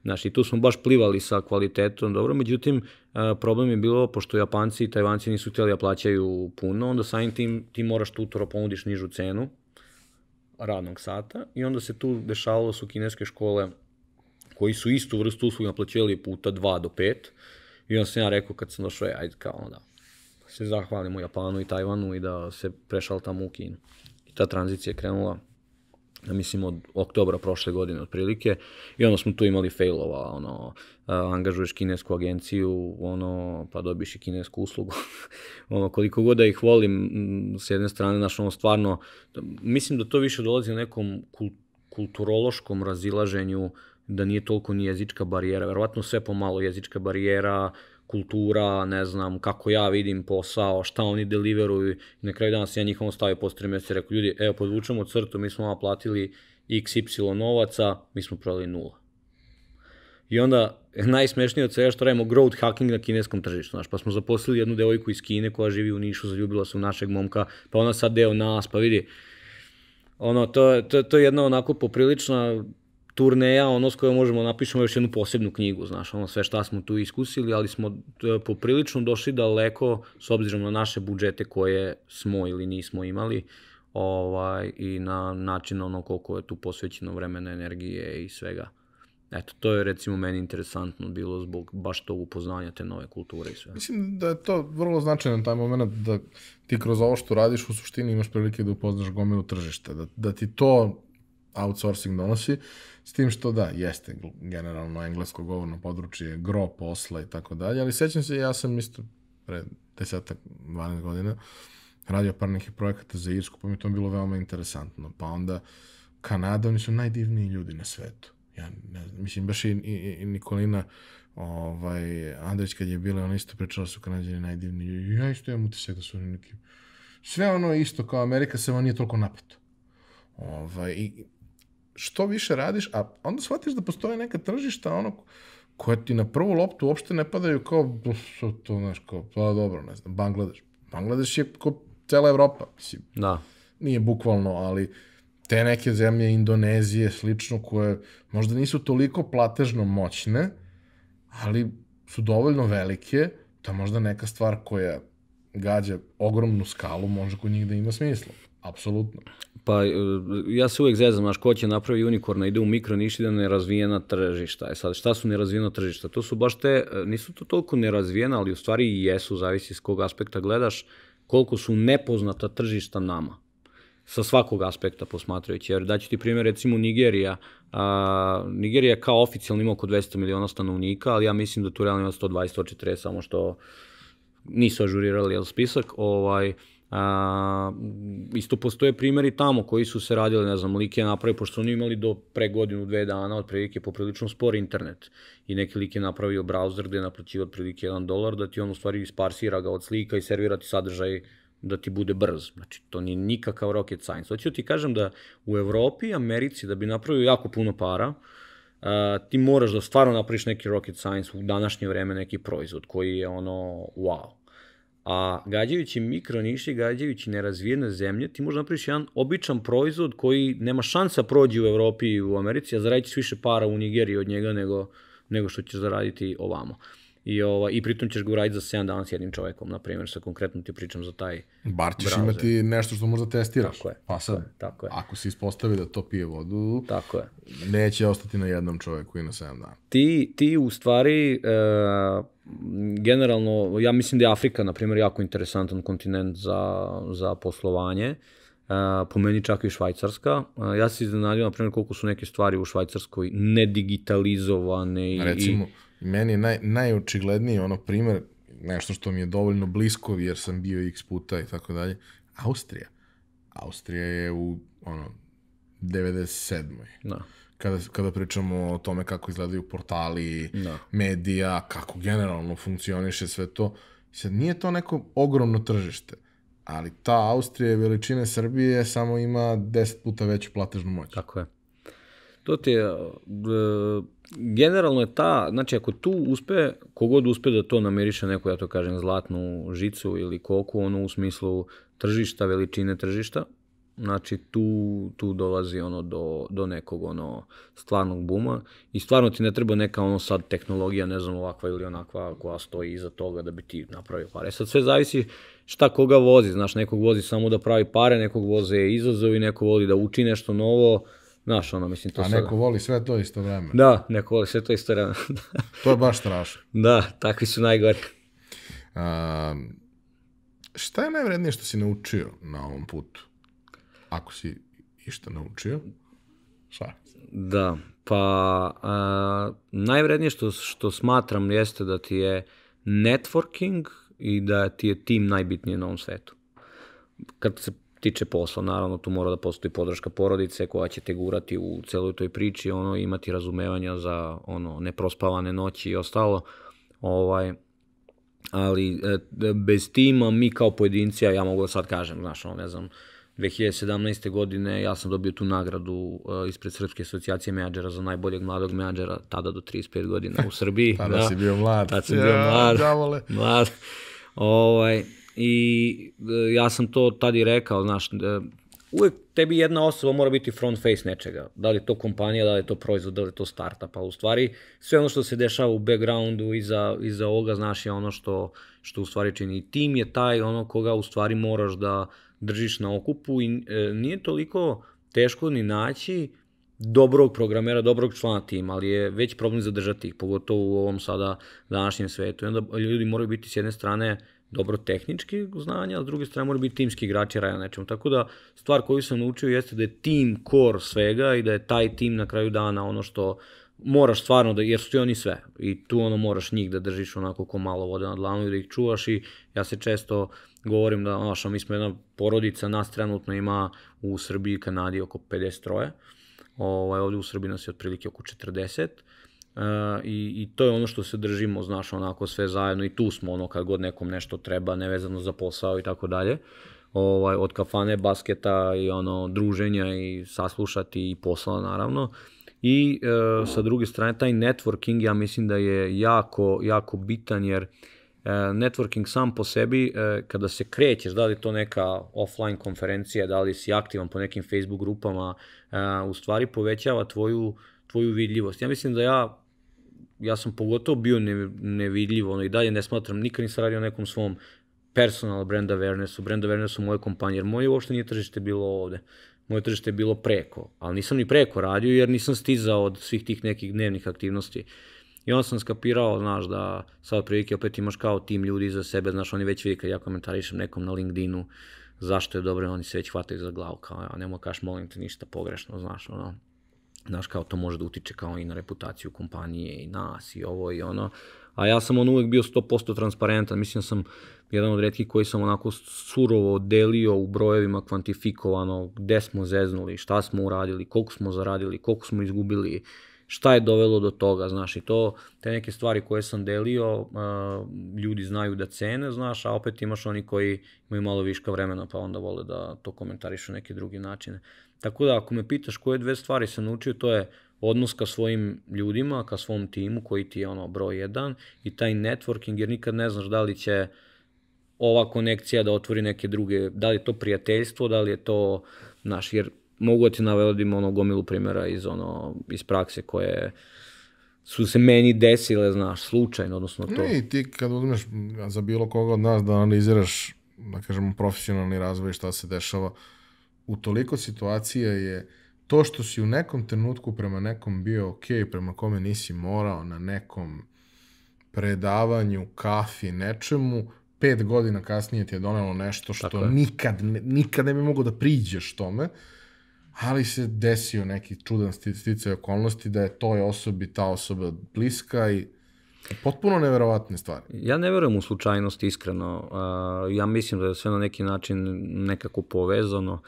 Znači, tu smo baš plivali sa kvalitetom, dobro, međutim, uh, problem je bilo, pošto Japanci i Tajvanci nisu htjeli da plaćaju puno, onda samim tim ti moraš tutora ponudiš nižu cenu radnog sata i onda se tu dešavalo su kineske škole koji su istu vrstu usluga naplaćivali puta dva do pet. I onda sam ja rekao kad sam došao, ajde kao onda se zahvalimo Japanu i Tajvanu i da se prešao tamo u Kinu. I ta tranzicija je krenula, ja mislim, od oktobra prošle godine otprilike. I onda smo tu imali failova, ono, angažuješ kinesku agenciju, ono, pa dobiš i kinesku uslugu. Ono, koliko god da ih volim, s jedne strane, znaš, ono, stvarno, mislim da to više dolazi na nekom kulturološkom razilaženju, da nije toliko ni jezička barijera, verovatno sve pomalo jezička barijera, kultura, ne znam, kako ja vidim posao, šta oni deliveruju. Na kraju danas ja njihovom stavio post tri mjeseca i rekao, ljudi, evo, podvučemo crtu, mi smo vam platili iks ipsilon novaca, mi smo prodali nula. I onda, najsmešnije od svega što radimo growth hacking na kineskom tržištu, znaš, pa smo zaposlili jednu devojku iz Kine koja živi u Nišu, zaljubila se u našeg momka, pa ona sad deo nas, pa vidi, ono, to je jedna onako poprilična turneja, ono s kojom možemo napišemo još jednu posebnu knjigu, znaš, ono sve šta smo tu iskusili, ali smo poprilično došli daleko s obzirom na naše budžete koje smo ili nismo imali i na način ono koliko je tu posvećeno vremena, energije i svega. Eto, to je recimo meni interesantno bilo zbog baš tog upoznanja te nove kulture i sve. Mislim da je to vrlo značajan taj moment da ti kroz ovo što radiš u suštini imaš prilike da upoznaš gomilu tržišta, da ti to outsourcing donosi, s tim što da, jeste generalno englesko govorno područje, gro posla i tako dalje, ali sećam se, ja sam isto pre desetak, dvanaest godina radio par nekih projekata za Irsku, pa mi to bilo veoma interesantno. Pa onda Kanada, oni su najdivniji ljudi na svetu. Ja ne znam, mislim, baš i Nikolina Andrić kad je bila, ona isto pričala su Kanadjani najdivniji ljudi. Ja isto imam utisak da su oni neki... Sve ono isto kao Amerika, samo nije toliko napeto. I što više radiš, a onda shvatiš da postoje neka tržišta, ono, koja ti na prvu loptu uopšte ne padaju kao, to, znaš, kao, pa dobro, ne znam, Bangladeš. Bangladeš je kao cela Evropa, mislim. Da. Nije bukvalno, ali te neke zemlje, Indonezije, slično, koje možda nisu toliko platežno moćne, ali su dovoljno velike, da možda neka stvar koja gađa ogromnu skalu može kod njih da ima smisla. Apsolutno. Pa ja se uvek zezam, znaš, ko će napravi unikorna, ide u mikro niši da nerazvijena tržišta. E sad, šta su nerazvijena tržišta? To su baš te, nisu to toliko nerazvijena, ali u stvari i jesu, zavisi s kog aspekta gledaš, koliko su nepoznata tržišta nama. Sa svakog aspekta posmatrajući. Jer daću ti primjer, recimo Nigerija. Nigerija je kao oficijalno ima oko dvesta miliona stanovnika, ali ja mislim da tu realno ima sto dvadeset do sto četrdeset, samo što nisu ažurirali spisak. Ovaj... Isto postoje primjeri tamo koji su se radili, ne znam, like napravi, pošto su oni imali do pre godinu, dve dana otprilike poprilično spor internet i neki like napravio browser gde je naplaćivao otprilike jedan dolar da ti on u stvari isparsira ga od slika i servira ti sadržaj da ti bude brz. Znači, to nije nikakav rocket science. Hoću ti kažem da u Evropi i Americi da bi napravio jako puno para, ti moraš da stvarno napraviš neki rocket science u današnje vreme, neki proizvod koji je ono wow. A gađajući mikroniši, gađajući nerazvijene zemlje, ti možda napraviš jedan običan proizvod koji nema šansa prođi u Evropi i u Americi, a zaradit ćeš više para u Nigeriji od njega nego što ćeš zaraditi ovamo. I pritom ćeš ga uraditi za sedam dana s jednim čovekom, na primjer, sa konkretno ti pričam za taj browser. Bar ćeš imati nešto što možda testiraš. Pa sad, ako se ispostavi da to pije vodu, neće ostati na jednom čoveku i na sedam dana. Ti u stvari... Generalno, ja mislim da je Afrika, na primjer, jako interesantan kontinent za poslovanje, po meni čak i Švajcarska. Ja se iznenadio, na primjer, koliko su neke stvari u Švajcarskoj nedigitalizovane. Recimo, meni je najočigledniji ono primjer, nešto što mi je dovoljno blisko, jer sam bio x puta i tako dalje, Austrija. Austrija je u devedeset sedmoj. Da. Kada pričamo o tome kako izgledaju portali, medija, kako generalno funkcioniše sve to. Sad, nije to neko ogromno tržište, ali ta Austrija veličine Srbije samo ima deset puta veću platežnu moć. Tako je. To ti je, generalno je ta, znači ako tu uspe, kogod uspe da to namiriše neku, ja to kažem, zlatnu žicu ili koku, ono u smislu tržišta, veličine tržišta, znači tu dolazi do nekog stvarnog buma i stvarno ti ne treba neka sad tehnologija, ne znam, ovakva ili onakva koja stoji iza toga da bi ti napravio pare. Sad sve zavisi šta koga vozi, znaš, nekog vozi samo da pravi pare, nekog voze izazovi, neko voli da uči nešto novo, znaš, ono, mislim to sada. A neko voli sve to isto vremena. Da, neko voli sve to isto vremena. To je baš strašno. Da, takvi su najgori. Šta je najvrednije što si naučio na ovom putu? Ako si išta naučio, šta? Da, pa najvrednije što smatram jeste da ti je networking i da ti je tim najbitnije na ovom svetu. Kad se tiče posla, naravno, tu mora da postoji podrška porodice koja će te gurati u celoj toj priči, imati razumevanja za neprospavane noći i ostalo. ali bez tima mi kao pojedinci, ja mogu da sad kažem, znaš, ne znam, dve hiljade sedamnaeste. godine ja sam dobio tu nagradu ispred Srpske asocijacije menadžera za najboljeg mladog menadžera, tada do trideset pet godina u Srbiji. Tada si bio mlad. Tada sam bio mlad. I ja sam to tada i rekao, znaš, uvek tebi jedna osoba mora biti front face nečega. Da li je to kompanija, da li je to proizvod, da li je to startup. A u stvari sve ono što se dešava u backgroundu iza ovoga, znaš, je ono što u stvari čini. I tim je taj ono koga u stvari moraš da držiš na okupu i nije toliko teško ni naći dobrog programera, dobrog člana tima, ali je već problem zadržati ih, pogotovo u ovom sada današnjem svetu. I onda ljudi moraju biti s jedne strane dobro tehnički znanja, a s druge strane moraju biti timski igrači raja nečemu. Tako da stvar koju sam naučio jeste da je tim core svega i da je taj tim na kraju dana ono što moraš stvarno, da, jer su ti oni sve i tu ono moraš njih da držiš onako ko malo vode na dlanu i da ih čuvaš. I ja se često govorim da ono što mi smo jedna porodica, nas trenutno ima u Srbiji i Kanadi oko pedeset troje, ovdje u Srbiji nas je otprilike oko četrdeset i to je ono što se držimo, znaš, onako sve zajedno i tu smo ono kad god nekom nešto treba, nevezano za posao i tako dalje. Od kafane, basketa i ono druženja i saslušati i posla naravno. I sa druge strane taj networking ja mislim da je jako, jako bitan, jer networking sam po sebi kada se krećeš, da li je to neka offline konferencija, da li si aktivan po nekim Facebook grupama, u stvari povećava tvoju tvoju vidljivost. Ja mislim da ja, ja sam pogotovo bio nevidljiv, ono i dalje ne smatram, nikad nisam radio o nekom svom personal brand awarenessu, brand awarenessu moje kompanije, jer moje uopšte nije tržište bilo ovde. Moje tržište je bilo preko, ali nisam ni preko radio jer nisam stizao od svih tih nekih dnevnih aktivnosti. I onda sam skapirao, znaš, da sad prilike opet imaš kao tim ljudi iza sebe, znaš, oni već vidi kad ja komentarišem nekom na LinkedInu zašto je dobro, oni se već hvataju za glavu, kao ja, nemoj kaš, molim te, ništa pogrešno, znaš, ono. Znaš, kao to može da utiče kao i na reputaciju kompanije i nas i ovo i ono. A ja sam on uvek bio sto posto transparentan, mislim da sam jedan od retkih koji sam onako surovo delio u brojevima kvantifikovano gde smo zeznuli, šta smo uradili, koliko smo zaradili, koliko smo izgubili, šta je dovelo do toga, znaš, i to, te neke stvari koje sam delio, ljudi znaju da cene, znaš, a opet imaš oni koji imaju malo viška vremena pa onda vole da to komentarišu neke druge načine. Tako da, ako me pitaš koje dve stvari sam naučio, to je odnos ka svojim ljudima, ka svom timu koji ti je ono broj jedan i taj networking, jer nikad ne znaš da li će ova konekcija da otvori neke druge, da li je to prijateljstvo, da li je to, znaš, jer mogu da ti navedim ono gomilu primjera iz prakse koje su se meni desile, znaš, slučajno, odnosno to. I ti kad uzmeš za bilo koga od nas da analiziraš, da kažemo, profesionalni razvoj i šta se dešava, u toliko situacija je to što si u nekom trenutku prema nekom bio okej, prema kome nisi morao, na nekom predavanju, kafi, nečemu, pet godina kasnije ti je donelo nešto što nikad ne bi mogo da priđeš tome, ali se desio neki čudan sticaj okolnosti da je toj osobi ta osoba bliska i potpuno neverovatne stvari. Ja ne verujem u slučajnosti, iskreno. Ja mislim da je sve na neki način nekako povezano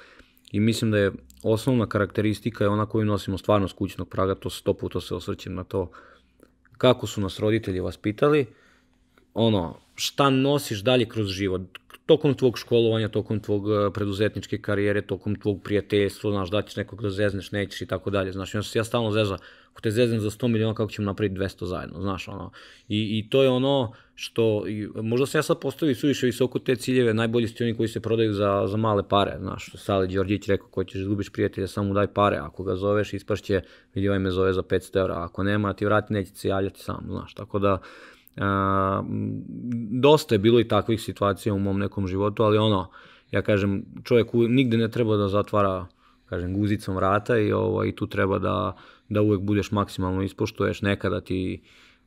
i mislim da je osnovna karakteristika je ona koju nosimo stvarno s kućnog praga, to sto puta se osvrćem na to. Kako su nas roditelji vaspitali, ono, šta nosiš dalje kroz život, tokom tvog školovanja, tokom tvog preduzetničke karijere, tokom tvog prijateljstva, znaš, da ćeš nekog da zezneš, nećeš i tako dalje, znaš, ja sam se ja stalno zezao, ako te zeznem za sto miliona, kako ćemo napraviti dvesta zajedno, znaš, ono, i to je ono što, možda sam ja sad postavio suviše visoko te ciljeve, najbolji su ti oni koji se prodaju za male pare, znaš, što Sale Đorđić rekao, ko ćeš izgubiš prijatelja, samo daj pare, ako ga zoveš, ispašće, vidi ovaj me zove za petsto evra, ako nema, ti vrati, neće se javljati sam, znaš, tako da, dosta je bilo i takvih situacija u mom nekom životu, ali ono, ja kažem, čovjek nigde ne treba da zatvara, kažem, guzicom vrata i tu treba da uvek budeš maksimalno ispoštuješ, nekada ti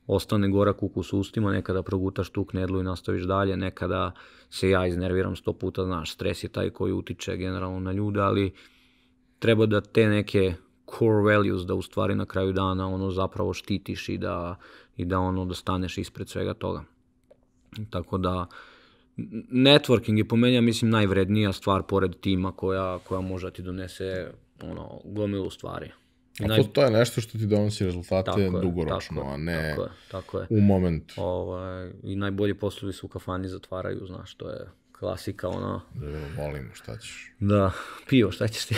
ostane gorak ukus u ustima, nekada progutaš tu knedlu i nastaviš dalje, nekada se ja iznerviram sto puta, znaš, stres je taj koji utiče generalno na ljude, ali treba da te neke core values, da u stvari na kraju dana ono zapravo štitiš i da i da ono da staneš ispred svega toga. Tako da networking je po meni, ja mislim, najvrednija stvar pored tima koja može ti donese ono gomilu stvari. A to, to je nešto što ti donosi rezultate dugoročno, a ne u momentu. I najbolji poslovi se u kafani zatvaraju, znaš, to je klasika, ono... Molim, šta ćeš? Da, pivo, šta ćeš ti?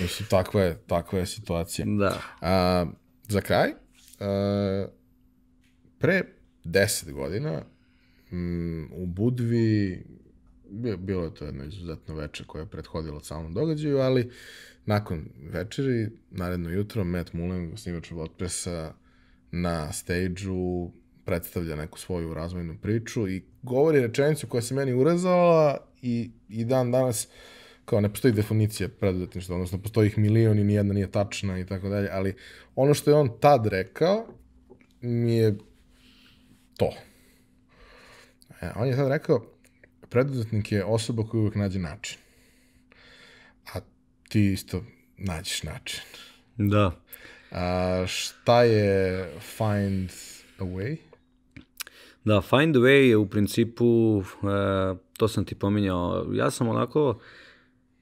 Mislim, takva je situacija. Za kraj, pre deset godina u Budvi, bilo je to jedno izuzetno večer koje je prethodilo samom događaju, ali nakon večeri, naredno jutro, Matt Mullen, snimač WordPressa, na stage-u predstavlja neku svoju razvojnu priču i govori rečenicu koja se meni urezala i dan danas, kao ne postoji definicija preduzetništva, odnosno postoji ih milion i nijedna nije tačna i tako dalje, ali ono što je on tad rekao mi je to. On je tad rekao, preduzetnik je osoba koja uvek nađe način. A ti isto nađeš način. Da. Šta je find a way? Da, find a way je u principu, to sam ti pominjao, ja sam onako,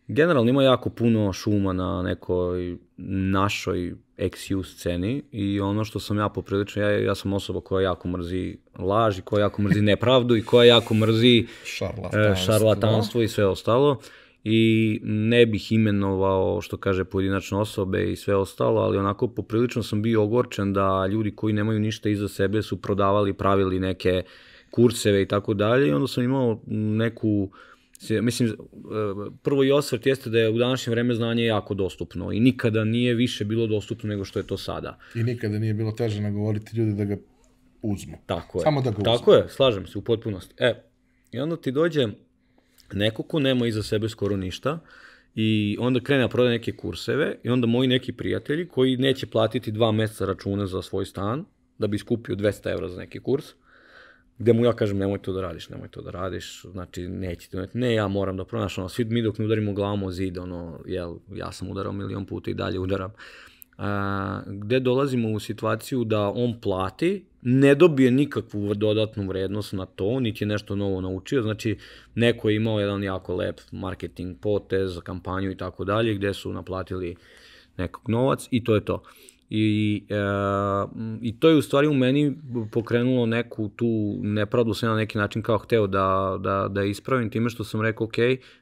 generalno ima jako puno šuma na nekoj našoj eks ju sceni i ono što sam ja poprilično, ja sam osoba koja jako mrzi laž i koja jako mrzi nepravdu i koja jako mrzi šarlatanstvo i sve ostalo i ne bih imenovao što kaže pojedinačne osobe i sve ostalo, ali onako poprilično sam bio ogorčen da ljudi koji nemaju ništa iza sebe su prodavali, pravili neke kurseve i tako dalje i onda sam imao neku... Mislim, prvo i osvrt jeste da je u današnje vreme znanje jako dostupno i nikada nije više bilo dostupno nego što je to sada. I nikada nije bilo teže nagovoriti ljudi da ga uzmu. Tako je. Samo da ga uzmu. Tako je, slažem se u potpunosti. E, i onda ti dođe neko ko nema iza sebe skoro ništa i onda krene da prodaje neke kurseve i onda moji neki prijatelji koji neće platiti dva meseca računa za svoj stan da bi skupio dvesta evra za neki kurs, gde mu ja kažem nemoj to da radiš, nemoj to da radiš, znači neće ti, ne ja moram da pronaš, ono, svi mi dok ne udarimo glavom o zid, ono, jel, ja sam udarao milion puta i dalje udaram, gde dolazimo u situaciju da on plati, ne dobije nikakvu dodatnu vrednost na to, niti je nešto novo naučio, znači neko je imao jedan jako lep marketing potez, kampanju i tako dalje, gde su naplatili nekog novac i to je to. I to je u stvari u meni pokrenulo neku tu nepravdu sam na neki način kao hteo da ispravim time što sam rekao ok,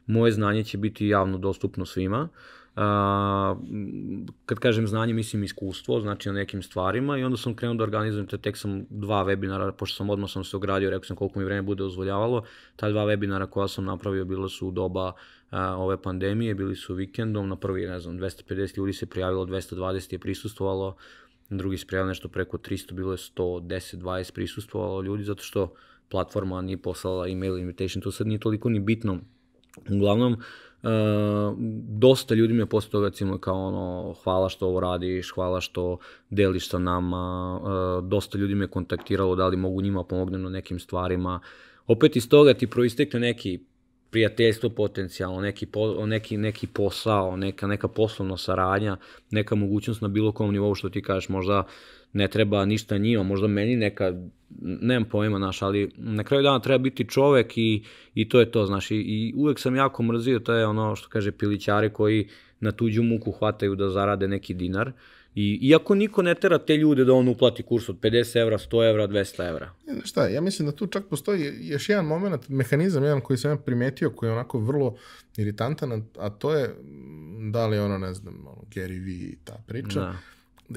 moje znanje će biti javno dostupno svima. Kad kažem znanje mislim iskustvo, znači na nekim stvarima i onda sam krenuo da organizujem, tek sam dva webinara, pošto sam odmah sam se ogradio, rekao sam koliko mi vreme bude dozvoljavalo, ta dva webinara koja sam napravio bila su u doba ove pandemije, bili su vikendom, na prvi, ne znam, dvesta pedeset ljudi se prijavilo, dvesta dvadeset je prisustvovalo, drugi se prijavilo nešto preko tristo, bilo je sto deset dvadeset prisustvovalo ljudi, zato što platforma nije poslala email invitation, to sad nije toliko ni bitno. Uglavnom, dosta ljudi mi je posle toga cimlo kao ono, hvala što ovo radiš, hvala što deliš sa nama, dosta ljudi me je kontaktiralo da li mogu njima pomognem na nekim stvarima. Opet iz toga ti proistekne neki prijateljstvo potencijalno, neki posao, neka poslovna saradnja, neka mogućnost na bilo kom nivou što ti kažeš, možda ne treba ništa njima, možda meni neka, nemam pojma naš, ali na kraju dana treba biti čovek i to je to, znaš, i uvek sam jako mrzio, to je ono što kaže pilićari koji na tuđu muku hvataju da zarade neki dinar, iako niko ne tera te ljude da on uplati kurs od pedeset evra, sto evra, dvesta evra. Šta, ja mislim da tu čak postoji još jedan moment, mehanizam jedan koji sam ja primetio, koji je onako vrlo iritantan, a to je, da li ono, ne znam, Gary V i ta priča,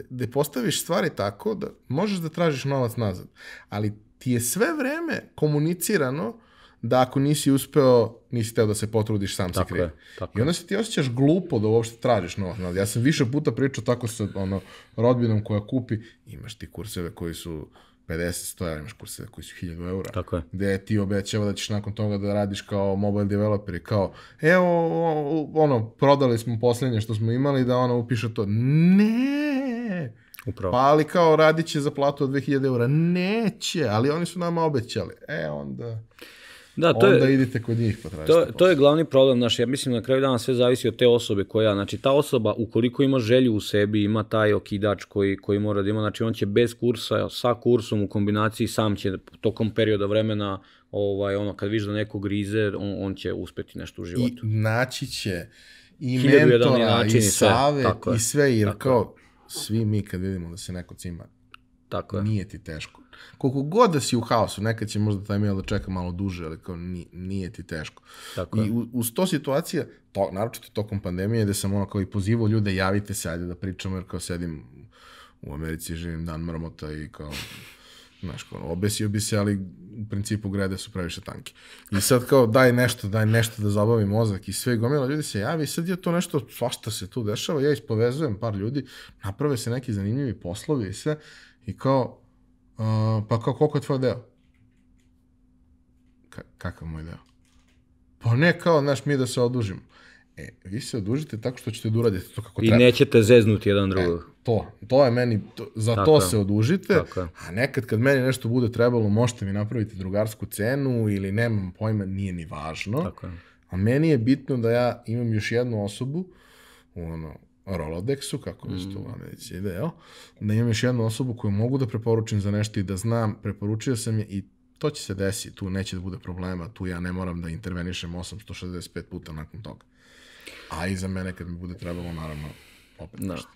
da postaviš stvari tako da možeš da tražiš novac nazad, ali ti je sve vreme komunicirano da ako nisi uspeo, nisi teo da se potrudiš, sam se krivi. I onda se ti osjećaš glupo da uopšte tražiš novac. Ja sam više puta pričao tako sa rodbinom koja kupi, imaš ti kurseve koji su pedeset, sto evra, imaš kurseve koji su hiljadu eura, gde ti obećava da ćeš nakon toga da radiš kao mobile developer i kao, evo, ono, prodali smo poslednje što smo imali da ona upiše to. Ne! Pa ali kao radit će za platu od dve hiljade eura. Neće, ali oni su nama obećali. E, onda... onda idite kod njih potražite. To je glavni problem, znaš, ja mislim na kraju dana sve zavisi od te osobe koja, znači ta osoba ukoliko ima želju u sebi, ima taj okidač koji mora da ima, znači on će bez kursa, sa kursom u kombinaciji sam će tokom perioda vremena, kad viš da neko grize, on će uspeti nešto u životu. I naći će i mentora, i save, i sve, jer kao svi mi kad vidimo da se neko cima, nije ti teško. Koliko god da si u haosu, nekad će možda taj mail da čeka malo duže, ali kao nije ti teško. I uz to situacija, naročito tokom pandemije, gde sam ono kao i pozivao ljude, javite se, ajde da pričamo, jer kao sedim u Americi, živim dan mrmota i kao, znaš, kao obesio bi se, ali u principu grede su previše tanki. I sad kao daj nešto, daj nešto da zabavi mozak i sve gomila ljudi se javi i sad je to nešto, svašta se tu dešava, ja ispovezujem par ljudi, naprave se neki zanimljivi poslovi i sve i kao, pa kao koliko je tvoj deo? Kakav moj deo? Pa ne kao, znaš, mi da se odužimo. E, vi se odužite tako što ćete da uradite to kako treba. I nećete zeznuti jedan drugog. To, to je meni, za to se odužite, a nekad kad meni nešto bude trebalo, možete mi napraviti drugarsku cenu ili nemam pojma, nije ni važno. A meni je bitno da ja imam još jednu osobu u ono, Rolodexu, kako već to vam već ide, jel? Da imam još jednu osobu koju mogu da preporučim za nešto i da znam, preporučio sam je i to će se desiti, tu neće da bude problema, tu ja ne moram da intervenišem osamsto šezdeset pet puta nakon toga. A i za mene kad mi bude trebalo, naravno, opet nešto.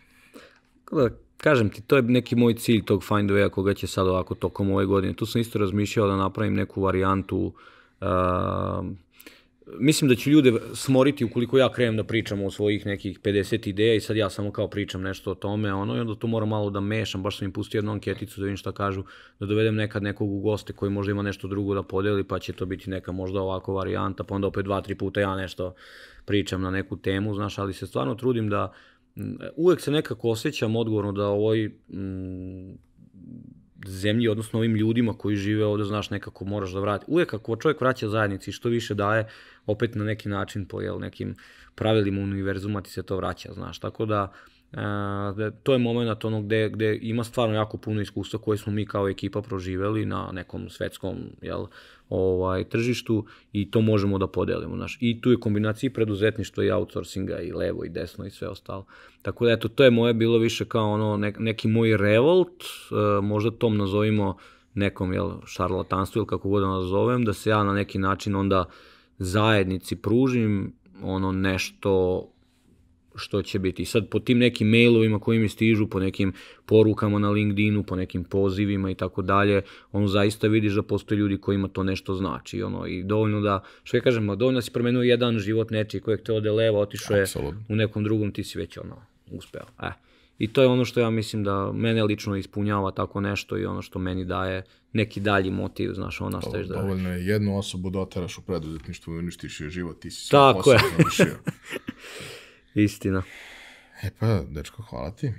Kažem ti, to je neki moj cilj tog Find Way-a koga će sad ovako tokom ove godine. Tu sam isto razmišljao da napravim neku varijantu. Mislim da ću ljude smoriti ukoliko ja krenem da pričam o svojih nekih pedeset ideja i sad ja samo kao pričam nešto o tome i onda to moram malo da mešam. Baš sam im pustio jednu anketicu da vidim šta kažu, da dovedem nekad nekog u goste koji možda ima nešto drugo da podeli, pa će to biti neka možda ovako varijanta, pa onda opet dva, tri puta ja nešto pričam na neku temu, znaš, ali se stvarno trudim da uvek se nekako osjećam odgovorno da ovoj zemlji, odnosno ovim ljudima koji žive ovde, znaš, nekako moraš da vrati. Uvek ako čovjek vraća zajednici i što više daje, opet na neki način po nekim pravilima univerzuma ti se to vraća, znaš. Tako da to je moment ono gde ima stvarno jako puno iskustva koje smo mi kao ekipa proživeli na nekom svetskom tržištu i to možemo da podelimo, znaš. I tu je kombinacija i preduzetništva i outsourcinga i levo i desno i sve ostalo. Tako da, eto, to je moje bilo više kao ono neki moj revolt, možda tom nazovimo nekom, jel, šarlatanstvu ili kako god da nazovem, da se ja na neki način onda zajednici pružim ono nešto što će biti. I sad po tim nekim mailovima koji mi stižu, po nekim porukama na LinkedInu, po nekim pozivima i tako dalje, ono zaista vidiš da postoje ljudi kojima to nešto znači. I dovoljno da, što ja kažem, dovoljno da si promenio jedan život nečiji kojeg te ode leva, otišao je u nekom drugom, ti si već ono uspeo. I to je ono što ja mislim da mene lično ispunjava tako nešto i ono što meni daje neki dalji motiv, znaš, ono nastaviš da... Dovoljno je jednu osobu da oteraš u preduzetništvu i uništiš je život, ti si sve posao završio. Istina. E pa, dečko, hvala ti.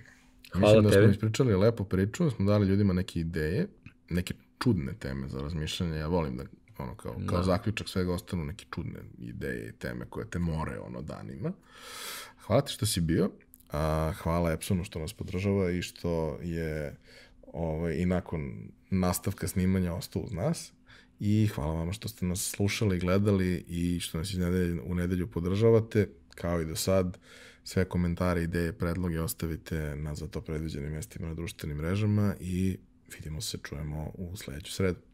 Hvala tebi. Mislim da smo ispričali lepo priču, smo dali ljudima neke ideje, neke čudne teme za razmišljanje. Ja volim da, ono, kao zaključak svega ostanu neke čudne ideje i teme koje te more, ono, danima. Hvala ti što si bio. Hvala Epsonu što nas podržava i što je i nakon nastavka snimanja ostao uz nas. I hvala vama što ste nas slušali i gledali i što nas u nedelju podržavate. Kao i do sad, sve komentare, ideje, predloge ostavite na za to predviđenim mestima na društvenim mrežama i vidimo se, čujemo u sledeću sredu.